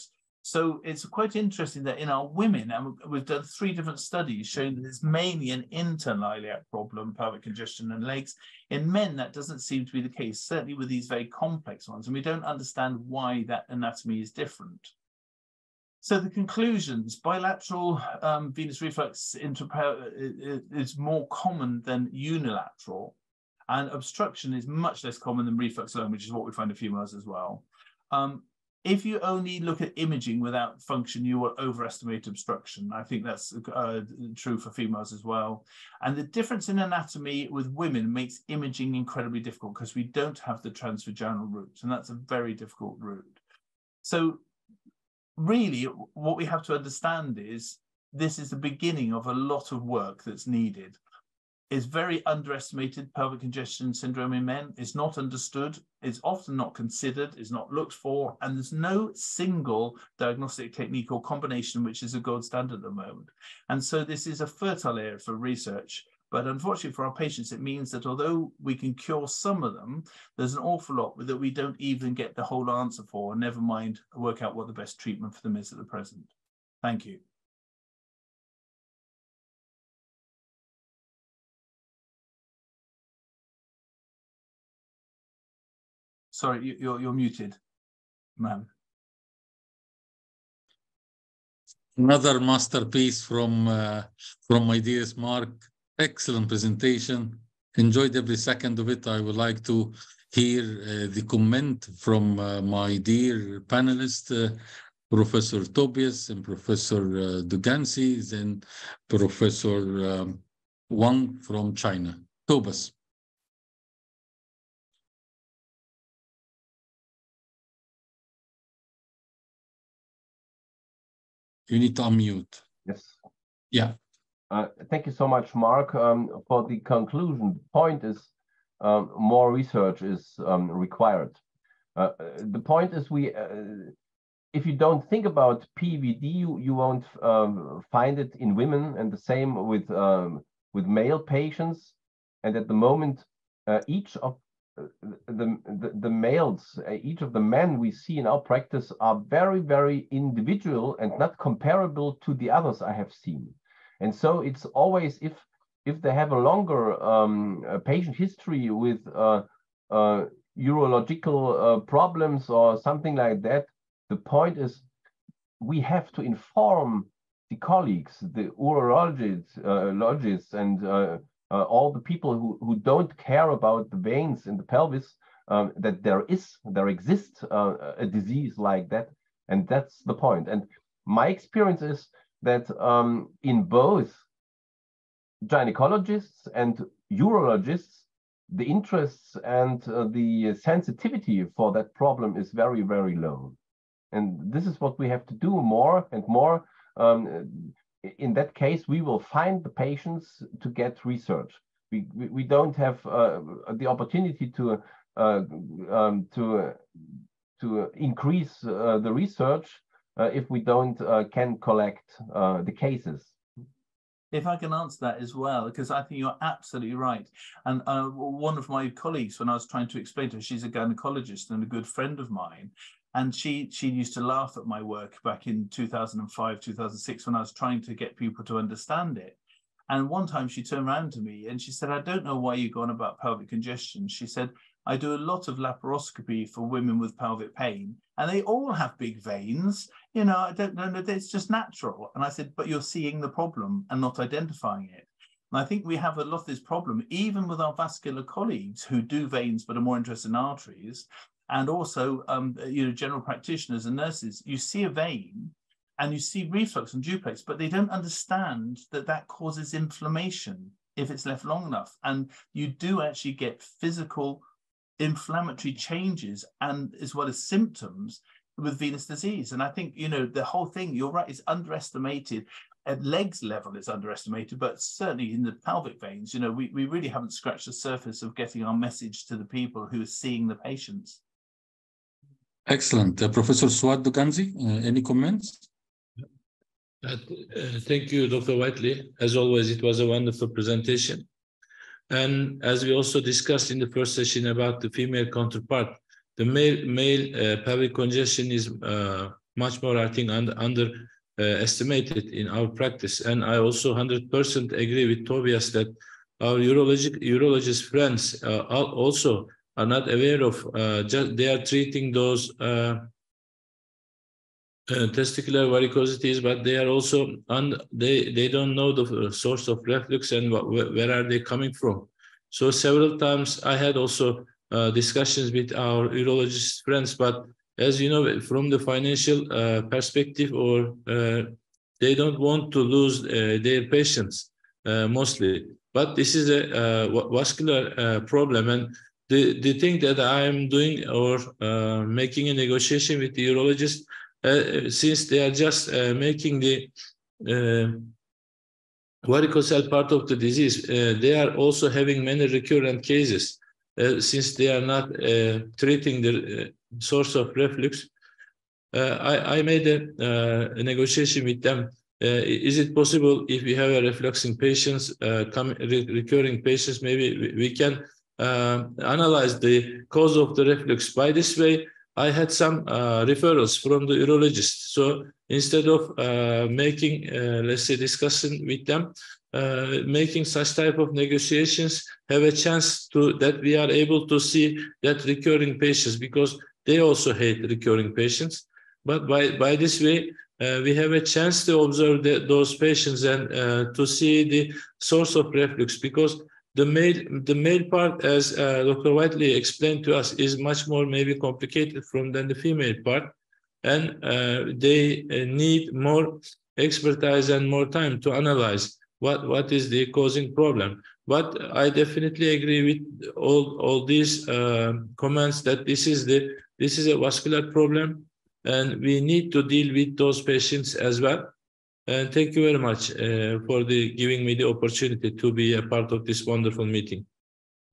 So it's quite interesting that in our women, and we've done three different studies showing that it's mainly an internal iliac problem, pelvic congestion and legs. In men, that doesn't seem to be the case, certainly with these very complex ones, and we don't understand why that anatomy is different. So the conclusions, bilateral um, venous reflux is more common than unilateral, and obstruction is much less common than reflux alone, which is what we find in females as well. Um, if you only look at imaging without function, you will overestimate obstruction. I think that's uh, true for females as well. And the difference in anatomy with women makes imaging incredibly difficult because we don't have the transvaginal route, and that's a very difficult route. So really, what we have to understand is this is the beginning of a lot of work that's needed. It's very underestimated, pelvic congestion syndrome in men. It's not understood. It's often not considered. It's not looked for. And there's no single diagnostic technique or combination which is a gold standard at the moment. And so this is a fertile area for research. But unfortunately for our patients, it means that although we can cure some of them, there's an awful lot that we don't even get the whole answer for, and never mind work out what the best treatment for them is at the present. Thank you. Sorry, you, you're, you're muted, ma'am. Another masterpiece from, uh, from my dearest Mark. Excellent presentation. Enjoyed every second of it. I would like to hear uh, the comment from uh, my dear panelists, uh, Professor Tobias and Professor uh, Doğancı, and Professor um, Wang from China. Tobias. You need to unmute. Yes. Yeah. Uh, thank you so much, Mark, um, for the conclusion. The point is um, more research is um, required. Uh, the point is we, uh, if you don't think about P V D, you, you won't um, find it in women, and the same with, um, with male patients. And at the moment, uh, each of the, the, the males, uh, each of the men we see in our practice are very, very individual and not comparable to the others I have seen. And so it's always, if if they have a longer um, a patient history with uh, uh, urological uh, problems or something like that, the point is we have to inform the colleagues, the urologists, uh, logists, and uh, uh, all the people who, who don't care about the veins in the pelvis, um, that there is, there exists uh, a disease like that. And that's the point. And my experience is that um, in both gynecologists and urologists, the interests and uh, the sensitivity for that problem is very, very low. And this is what we have to do more and more. Um, in that case, we will find the patients to get research. We, we, we don't have uh, the opportunity to, uh, um, to, uh, to increase uh, the research Uh, if we don't uh, can collect uh, the cases. If I can answer that as well, because I think you're absolutely right. And uh, one of my colleagues, when I was trying to explain to her, she's a gynecologist and a good friend of mine, and she, she used to laugh at my work back in two thousand five, two thousand six, when I was trying to get people to understand it. And one time she turned around to me and she said, I don't know why you go on about pelvic congestion. She said, I do a lot of laparoscopy for women with pelvic pain, and they all have big veins. You know, I don't know, it's just natural. And I said, but you're seeing the problem and not identifying it. And I think we have a lot of this problem, even with our vascular colleagues who do veins but are more interested in arteries, and also, um, you know, general practitioners and nurses. You see a vein and you see reflux and duplex, but they don't understand that that causes inflammation if it's left long enough. And you do actually get physical inflammatory changes, and as well as symptoms, with venous disease. And I think, you know, the whole thing, you're right, is underestimated. At legs level, it's underestimated, but certainly in the pelvic veins, you know, we, we really haven't scratched the surface of getting our message to the people who are seeing the patients. Excellent. Uh, Professor Suat Doğancı, uh, any comments? Uh, thank you, Doctor Whiteley. As always, it was a wonderful presentation. And as we also discussed in the first session about the female counterpart, the male, male uh, pelvic congestion is uh, much more, I think, un underestimated uh, in our practice. And I also one hundred percent agree with Tobias that our urologic, urologist friends uh, are also are not aware of, uh, just they are treating those uh, Uh, testicular varicosities, but they are also, and they, they don't know the source of reflux and what, where are they coming from. So several times I had also uh, discussions with our urologist friends, but as you know, from the financial uh, perspective, or uh, they don't want to lose uh, their patients uh, mostly. But this is a uh, vascular uh, problem, and the, the thing that I'm doing or uh, making a negotiation with the urologist, Uh, since they are just uh, making the uh, varicocele part of the disease, uh, they are also having many recurrent cases uh, since they are not uh, treating the source of reflux. Uh, I, I made a, uh, a negotiation with them. Uh, is it possible if we have a refluxing patients, uh, come, re recurring patients, maybe we can uh, analyze the cause of the reflux. By this way, I had some uh, referrals from the urologist. So instead of uh, making, uh, let's say, discussion with them, uh, making such type of negotiations, have a chance to that we are able to see that recurring patients, because they also hate recurring patients. But by, by this way, uh, we have a chance to observe the, those patients and uh, to see the source of reflux, because The male, the male part, as uh, Doctor Whiteley explained to us, is much more maybe complicated from than the female part, and uh, they uh, need more expertise and more time to analyze what, what is the causing problem. But I definitely agree with all, all these uh, comments that this is, the, this is a vascular problem, and we need to deal with those patients as well. And thank you very much uh, for the giving me the opportunity to be a part of this wonderful meeting.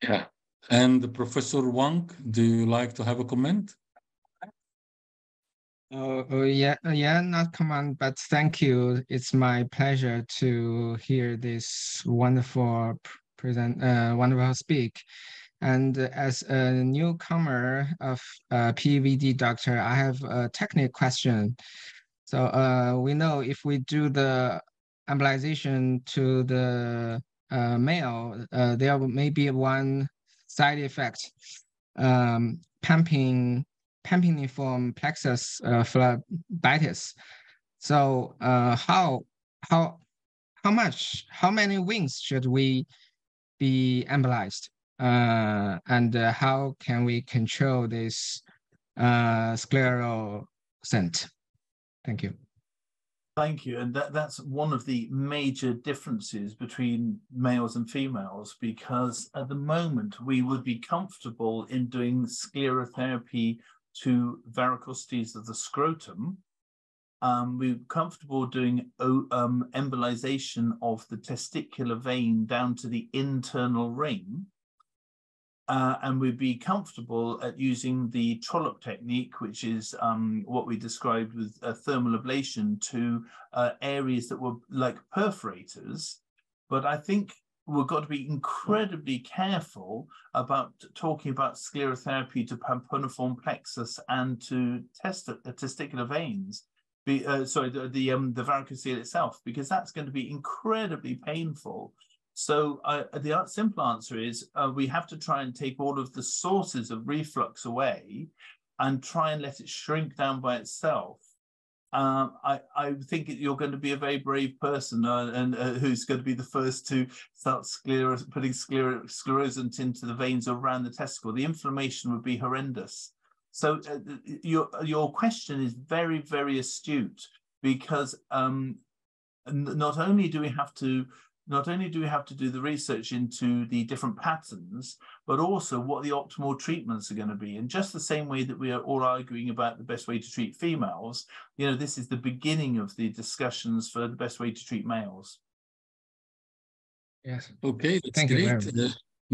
Yeah. And Professor Wang, do you like to have a comment? Uh, uh, yeah, yeah, not comment, but thank you. It's my pleasure to hear this wonderful present, uh, wonderful speak. And as a newcomer of uh, P V D doctor, I have a technical question. So uh, we know if we do the embolization to the uh, male, uh, there may be one side effect, um, pumping, pampiniform plexus uh, phlebitis. So uh, how how how much how many wings should we be embolized, uh, and uh, how can we control this uh, scleral scent? Thank you. Thank you. And that, that's one of the major differences between males and females, because at the moment we would be comfortable in doing sclerotherapy to varicosities of the scrotum. Um, we're comfortable doing um, embolization of the testicular vein down to the internal ring. Uh, and we'd be comfortable at using the trollop technique, which is um, what we described with uh, thermal ablation to uh, areas that were like perforators, But I think we've got to be incredibly careful about talking about sclerotherapy to pamponiform plexus and to test, uh, testicular veins, be, uh, sorry, the the, um, the varicocele itself, because that's going to be incredibly painful. So uh, the simple answer is uh, we have to try and take all of the sources of reflux away and try and let it shrink down by itself. Um, I, I think you're going to be a very brave person uh, and uh, who's going to be the first to start scleros putting scler sclerosant into the veins around the testicle. The inflammation would be horrendous. So uh, your, your question is very, very astute, because um, not only do we have to Not only do we have to do the research into the different patterns, but also what the optimal treatments are going to be. And just the same way that we are all arguing about the best way to treat females, you know, this is the beginning of the discussions for the best way to treat males. Yes. Okay, that's Thank great. You, uh,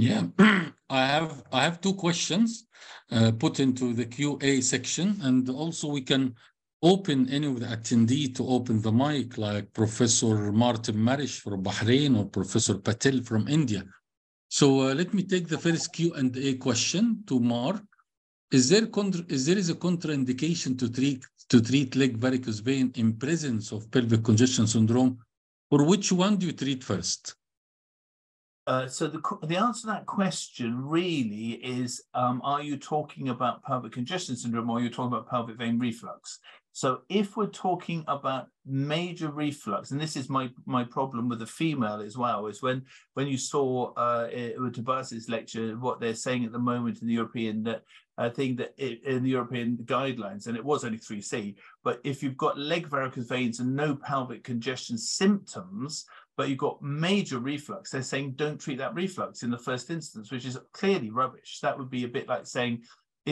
yeah, I have I have two questions uh, put into the Q and A section, and also we can open any of the attendee to open the mic, like Professor Martin Maresch from Bahrain or Professor Patel from India. So uh, let me take the first Q and A question to Mark. Is there contra is there is a contraindication to treat to treat leg varicose vein in presence of pelvic congestion syndrome, or which one do you treat first? Uh, so the, the answer to that question really is, um, are you talking about pelvic congestion syndrome or are you talking about pelvic vein reflux? So if we're talking about major reflux, and this is my, my problem with the female as well, is when, when you saw uh, Tobias's lecture, what they're saying at the moment in the European that, uh, thing that it, in the European guidelines, and it was only three C, but if you've got leg varicose veins and no pelvic congestion symptoms, but you've got major reflux, they're saying don't treat that reflux in the first instance, which is clearly rubbish. That would be a bit like saying,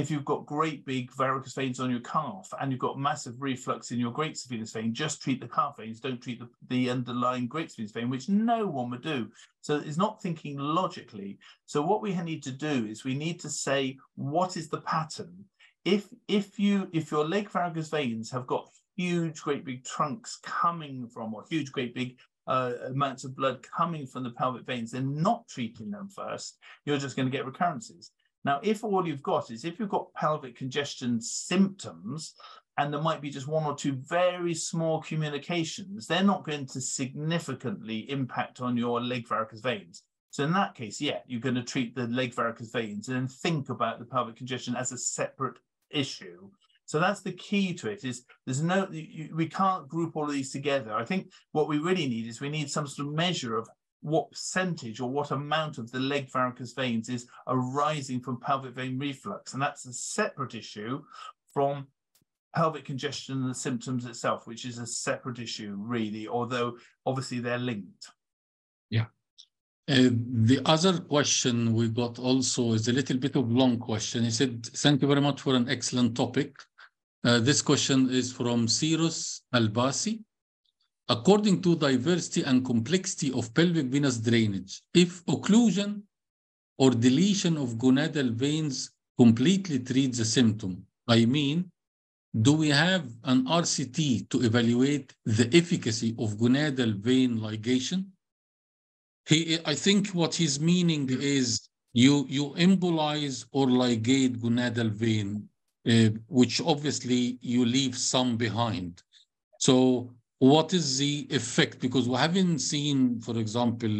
if you've got great big varicose veins on your calf and you've got massive reflux in your great saphenous vein, just treat the calf veins, don't treat the, the underlying great saphenous vein, which no one would do. So it's not thinking logically. So what we need to do is we need to say, what is the pattern? If, if, you, if your leg varicose veins have got huge, great big trunks coming from, or huge, great big Uh, amounts of blood coming from the pelvic veins, then not treating them first, you're just going to get recurrences. Now, if all you've got is, if you've got pelvic congestion symptoms, and there might be just one or two very small communications, they're not going to significantly impact on your leg varicose veins. So in that case, yeah, you're going to treat the leg varicose veins and then think about the pelvic congestion as a separate issue. So that's the key to it, is there's no, you, we can't group all of these together. I think what we really need is we need some sort of measure of what percentage or what amount of the leg varicose veins is arising from pelvic vein reflux. And that's a separate issue from pelvic congestion and the symptoms itself, which is a separate issue really, although obviously they're linked. Yeah. Uh, the other question we got also is a little bit of long question. He said, thank you very much for an excellent topic. Uh, this question is from Cyrus Albasi. According to diversity and complexity of pelvic venous drainage, if occlusion or deletion of gonadal veins completely treats the symptom, I mean, do we have an R C T to evaluate the efficacy of gonadal vein ligation? He, I think what he's meaning is you, you embolize or ligate gonadal vein, Uh, which obviously you leave some behind. So what is the effect? Because we haven't seen, for example,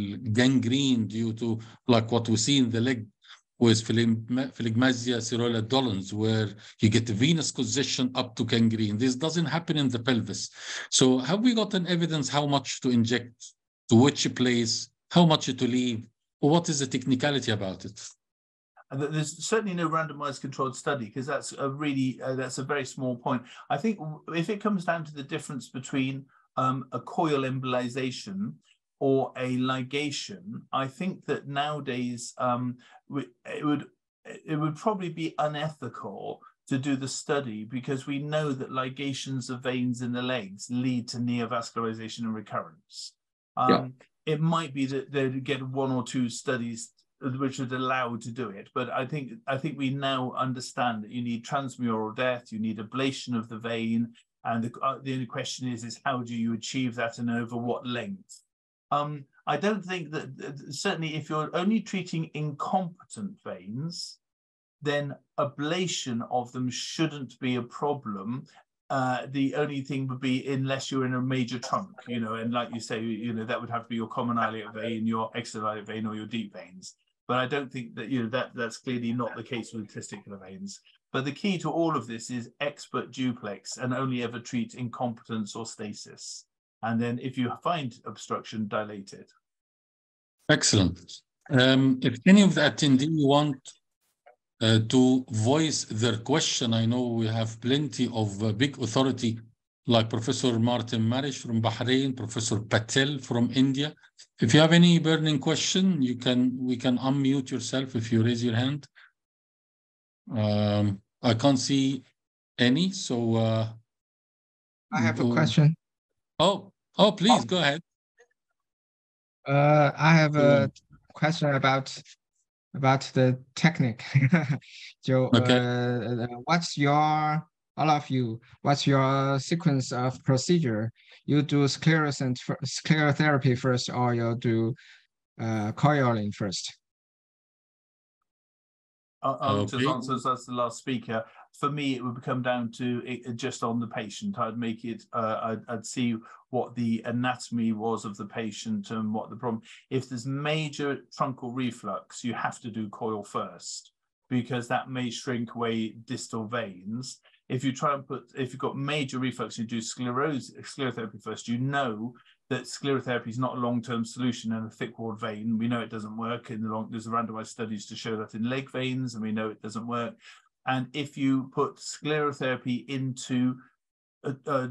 gangrene due to, like what we see in the leg with phlegmasia serola dolens, where you get the venous congestion up to gangrene. This doesn't happen in the pelvis. So have we gotten evidence how much to inject, to which place, how much to leave, or what is the technicality about it? There's certainly no randomized controlled study, because that's a really, uh, that's a very small point. I think if it comes down to the difference between um, a coil embolization or a ligation, I think that nowadays um, we, it would it would probably be unethical to do the study, because we know that ligations of veins in the legs lead to neovascularization and recurrence. Um, yeah. It might be that they'd get one or two studies which would allow to do it, but I think I think we now understand that you need transmural death, you need ablation of the vein, and the, uh, the only question is is how do you achieve that and over what length? um, I don't think that, certainly if you're only treating incompetent veins, then ablation of them shouldn't be a problem. Uh, the only thing would be unless you're in a major trunk, you know, and like you say, you know, that would have to be your common iliac vein, your exiliac vein, or your deep veins. But I don't think that, you know, that that's clearly not the case with testicular veins. But the key to all of this is expert duplex and only ever treat incompetence or stasis. And then if you find obstruction, dilate it. Excellent. Um, if any of the attendees want Uh, to voice their question. I know we have plenty of uh, big authority like Professor Martin Maresch from Bahrain, Professor Patel from India. If you have any burning question, you can we can unmute yourself if you raise your hand. Um, I can't see any, so uh, I have go... a question. Oh, oh, please oh. go ahead. Uh, I have a question about. About the technique, so okay. uh, what's your all of you? What's your sequence of procedure? You do sclerosant sclerotherapy first, or you do uh, coiling first? I'll, I'll okay. just answer as the last speaker. For me, it would come down to it, just on the patient. I'd make it. Uh, I'd, I'd see what the anatomy was of the patient and what the problem. If there's major truncal reflux, you have to do coil first because that may shrink away distal veins. If you try and put, if you've got major reflux, you do scleros sclerotherapy first. You know that sclerotherapy is not a long-term solution in a thick-walled vein. We know it doesn't work in the long. There's randomized studies to show that in leg veins, and we know it doesn't work. And if you put sclerotherapy into uh, uh,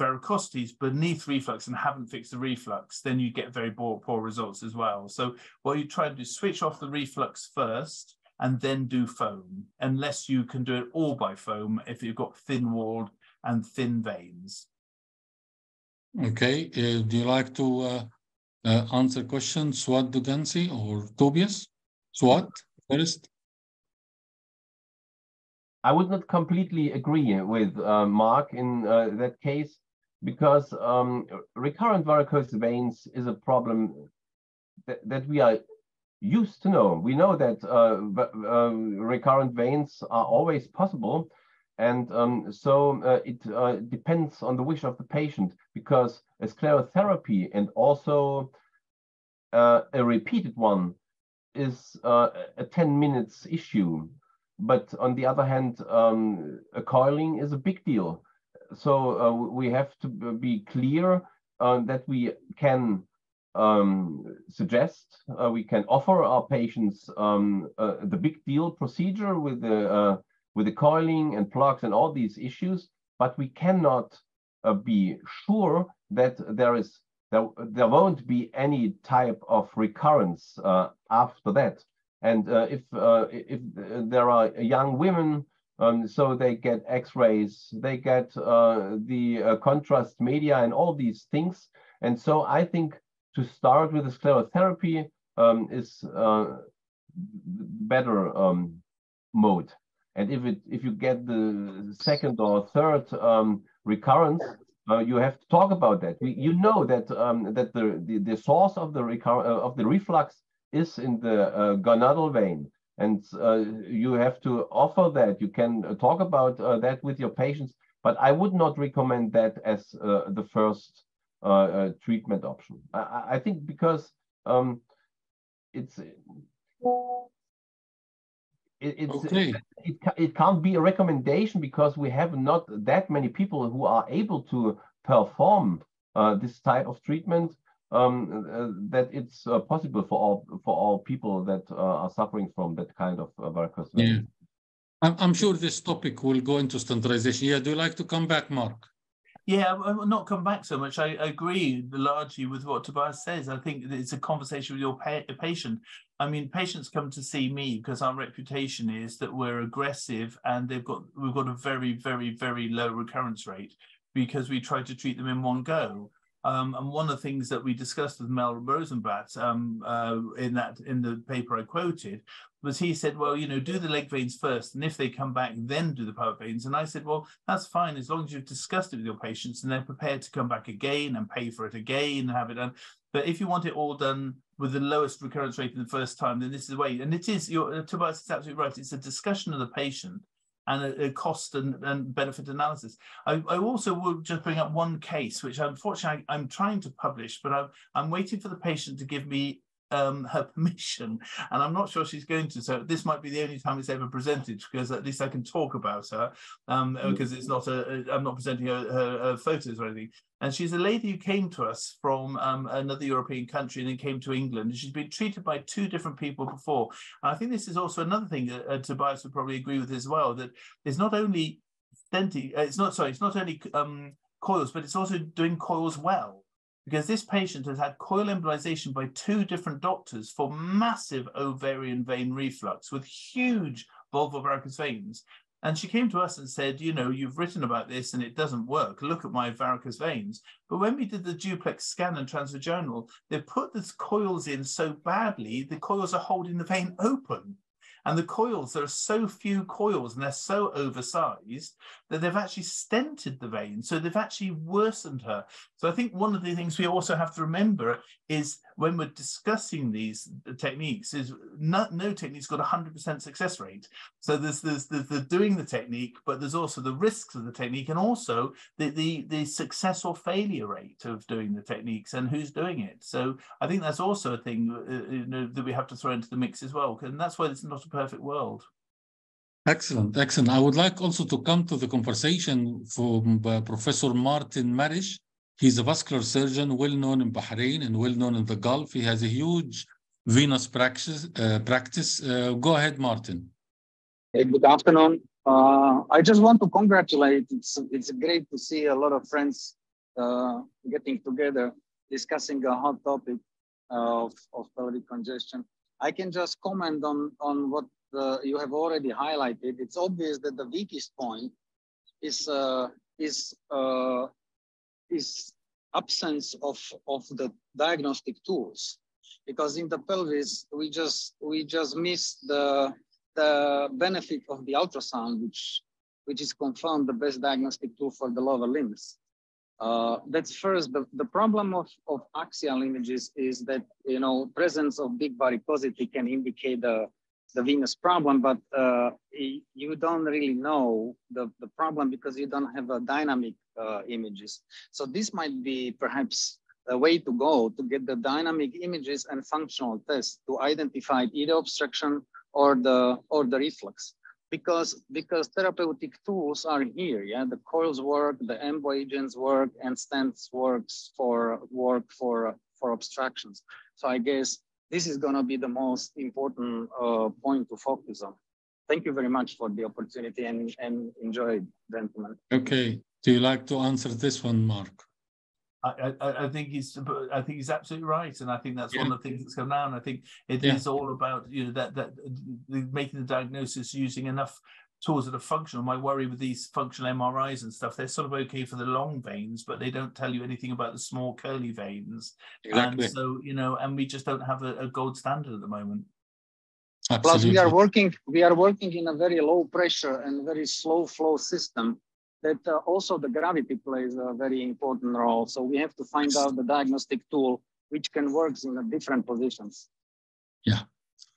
varicosities beneath reflux and haven't fixed the reflux, then you get very poor, poor results as well. So what you try to do is switch off the reflux first and then do foam, unless you can do it all by foam if you've got thin-walled and thin veins. Okay. Uh, do you like to uh, uh, answer questions, Suat Doğancı or Tobias? Suat, first. I would not completely agree with uh, Mark in uh, that case, because um, recurrent varicose veins is a problem that, that we are used to know. We know that uh, uh, recurrent veins are always possible. And um, so uh, it uh, depends on the wish of the patient, because a sclerotherapy and also uh, a repeated one is uh, a ten minutes issue. But on the other hand, um, a coiling is a big deal. So uh, we have to be clear uh, that we can um, suggest, uh, we can offer our patients um, uh, the big deal procedure with the, uh, with the coiling and plugs and all these issues, but we cannot uh, be sure that there is there, there won't be any type of recurrence uh, after that. And uh, if uh, if there are young women, um, so they get X-rays, they get uh, the uh, contrast media and all these things. And so I think to start with the sclerotherapy um, is uh, better um, mode. And if it if you get the second or third um, recurrence, uh, you have to talk about that. We, you know that um, that the, the the source of the recur of the reflux is in the uh, gonadal vein, and uh, you have to offer that. You can talk about uh, that with your patients, but I would not recommend that as uh, the first uh, uh, treatment option. I, I think because um, it's it, it's okay. it, it it can't be a recommendation, because we have not that many people who are able to perform uh, this type of treatment. Um, uh, that it's uh, possible for all for all people that uh, are suffering from that kind of uh, varicose. Yeah, I'm, I'm sure this topic will go into standardization. Yeah, do you like to come back, Mark? Yeah, I will not come back so much. I agree largely with what Tobias says. I think it's a conversation with your pa patient. I mean, patients come to see me because our reputation is that we're aggressive, and they've got we've got a very, very, very low recurrence rate because we try to treat them in one go. Um, and one of the things that we discussed with Mel Rosenblatt um, uh, in that in the paper I quoted was he said, well, you know, do the leg veins first, and if they come back, then do the pelvic veins. And I said, well, that's fine as long as you've discussed it with your patients and they're prepared to come back again and pay for it again and have it done. But if you want it all done with the lowest recurrence rate in the first time, then this is the way. And it is, you're, Tobias is absolutely right. It's a discussion of the patient and a, a cost and, and benefit analysis. I, I also will just bring up one case, which unfortunately I, I'm trying to publish, but I'm, I'm waiting for the patient to give me um, her permission. And I'm not sure she's going to, so this might be the only time it's ever presented, because at least I can talk about her, um, because it's not a, a I'm not presenting her, her, her photos or anything. And she's a lady who came to us from um, another European country and then came to England. And she's been treated by two different people before. And I think this is also another thing that uh, Tobias would probably agree with as well, that it's not only stenting, it's not, sorry, it's not only um, coils, but it's also doing coils well. Because this patient has had coil embolization by two different doctors for massive ovarian vein reflux with huge vulvovaricose veins. And she came to us and said, you know, you've written about this and it doesn't work. Look at my varicose veins. But when we did the duplex scan and transvaginal, they put the coils in so badly, the coils are holding the vein open. And the coils, there are so few coils and they're so oversized that they've actually stented the vein. So they've actually worsened her. So I think one of the things we also have to remember is when we're discussing these techniques is not, no technique's got a one hundred percent success rate. So there's, there's, there's the doing the technique, but there's also the risks of the technique and also the, the, the success or failure rate of doing the techniques and who's doing it. So I think that's also a thing uh, you know, that we have to throw into the mix as well. And that's why it's not a perfect world. Excellent, excellent. I would like also to come to the conversation from uh, Professor Martin Maresch. He's a vascular surgeon, well-known in Bahrain and well-known in the Gulf. He has a huge venous practice. Uh, practice. Uh, go ahead, Martin. Hey, good afternoon. Uh, I just want to congratulate. It's, it's great to see a lot of friends uh, getting together, discussing a hot topic of, of pelvic congestion. I can just comment on, on what uh, you have already highlighted. It's obvious that the weakest point is, uh, is uh, is absence of, of the diagnostic tools, because in the pelvis, we just we just miss the, the benefit of the ultrasound, which, which is confirmed the best diagnostic tool for the lower limbs. Uh, that's first, the, the problem of, of axial images is that, you know, presence of big varicosity can indicate the, the venous problem, but uh, you don't really know the, the problem because you don't have a dynamic uh, images. So this might be perhaps a way to go to get the dynamic images and functional tests to identify either obstruction or the, or the reflux. Because, because therapeutic tools are here, yeah? The coils work, the embo agents work, and stents works for, work for, for obstructions. So I guess this is gonna be the most important uh, point to focus on. Thank you very much for the opportunity and, and enjoy it, gentlemen. Okay, do you like to answer this one, Mark? I, I, I think he's I think he's absolutely right, and I think that's yeah. one of the things that's come down. I think it yeah. is all about you know that that the, making the diagnosis using enough tools that are functional. My worry with these functional M R Is and stuff, they're sort of okay for the long veins, but they don't tell you anything about the small curly veins. Exactly. And so you know, and we just don't have a, a gold standard at the moment. Absolutely. Plus, we are working we are working in a very low pressure and very slow flow system. That uh, also the gravity plays a very important role. So we have to find out the diagnostic tool which can work in the different positions. Yeah,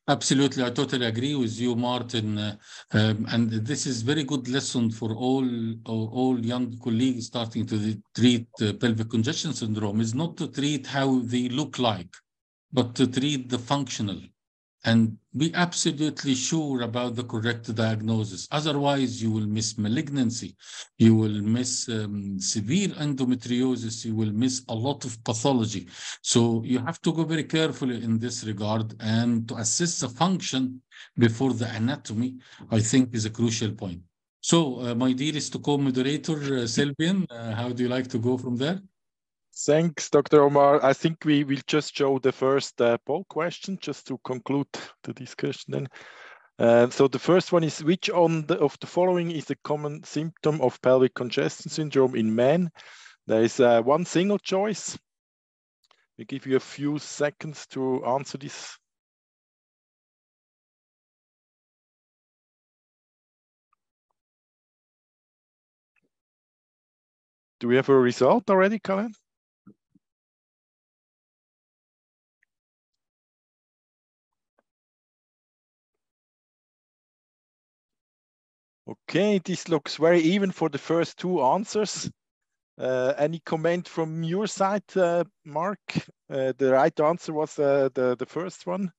absolutely. I totally agree with you, Martin. Uh, um, and this is very good lesson for all all, all young colleagues starting to treat uh, pelvic congestion syndrome is not to treat how they look like, but to treat the functional and be absolutely sure about the correct diagnosis. Otherwise, you will miss malignancy, you will miss um, severe endometriosis, you will miss a lot of pathology. So you have to go very carefully in this regard, and to assess the function before the anatomy, I think is a crucial point. So uh, my dearest co-moderator, uh, Sylvain, uh, how do you like to go from there? Thanks, Doctor Omar. I think we will just show the first uh, poll question just to conclude the discussion then. Uh, so the first one is, which on the, of the following is a common symptom of pelvic congestion syndrome in men? There is uh, one single choice. We give you a few seconds to answer this. Do we have a result already, Khaled? Okay, this looks very even for the first two answers. Uh, any comment from your side, uh, Mark? Uh, the right answer was uh, the the first one.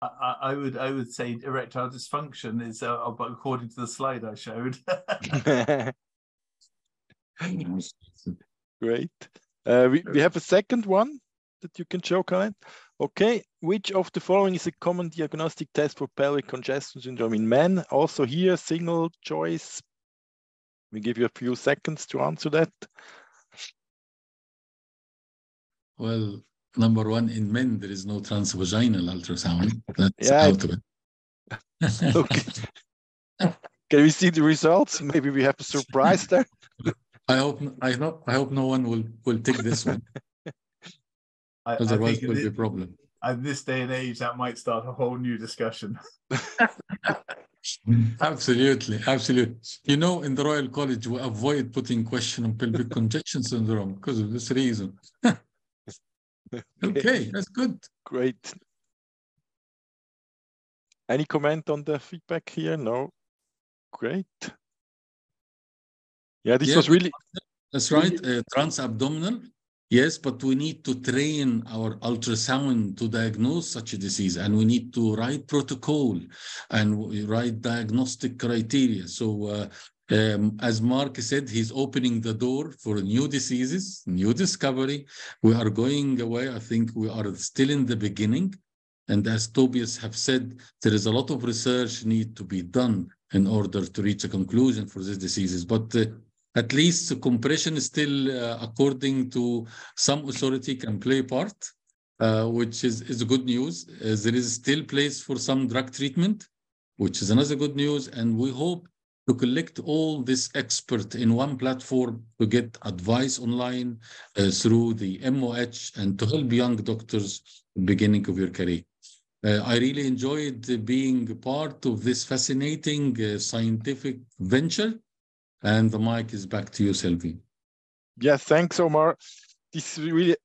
I, I would I would say erectile dysfunction is uh, according to the slide I showed. Great. Uh, we, we have a second one that you can show, Khaled. Okay, which of the following is a common diagnostic test for pelvic congestion syndrome in men? Also here, single choice. We give you a few seconds to answer that. Well, number one, in men, there is no transvaginal ultrasound. That's yeah, out of it. Okay. Can we see the results? Maybe we have a surprise there. I hope I hope I hope no one will will take this one. I, Otherwise, it will be a problem. At this day and age, that might start a whole new discussion. Absolutely, absolutely. You know, in the Royal College, we avoid putting question on pelvic congestion syndrome because of this reason. Okay, that's good. Great. Any comment on the feedback here? No. Great. Yeah, this yeah, was really... That's right, uh, transabdominal. Yes, but we need to train our ultrasound to diagnose such a disease, and we need to write protocol and write diagnostic criteria. So uh, um, as Mark said, he's opening the door for new diseases, new discovery. We are going away. I think we are still in the beginning. And as Tobias have said, there is a lot of research need to be done in order to reach a conclusion for these diseases. But uh, at least the compression is still, uh, according to some authority, can play a part, uh, which is, is good news. As there is still place for some drug treatment, which is another good news. And we hope to collect all this expert in one platform to get advice online uh, through the M O H and to help young doctors in the beginning of your career. Uh, I really enjoyed being part of this fascinating uh, scientific venture. And the mic is back to you, Sylvie. Yes, thanks, Omar. This is really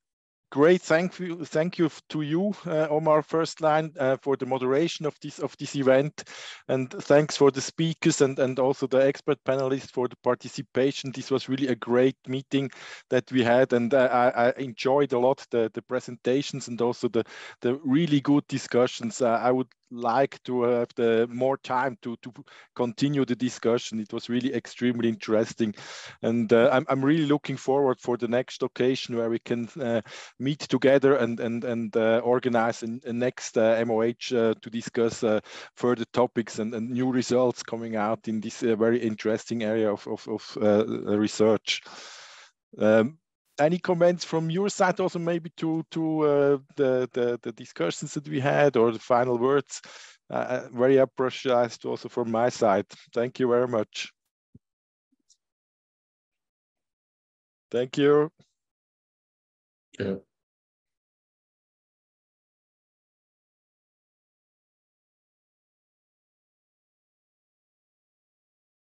great. Thank you, thank you to you, uh, Omar, first line, uh, for the moderation of this of this event, and thanks for the speakers and and also the expert panelists for the participation. This was really a great meeting that we had, and I, I enjoyed a lot the the presentations and also the the really good discussions. Uh, I would. Like to have the more time to to continue the discussion. It was really extremely interesting, and uh, I'm I'm really looking forward for the next occasion where we can uh, meet together and and and uh, organize a next uh, M O H uh, to discuss uh, further topics and, and new results coming out in this uh, very interesting area of of, of uh, research. Um, Any comments from your side also maybe to, to uh, the, the, the discussions that we had or the final words? Uh, very appreciated also from my side. Thank you very much. Thank you. Yeah.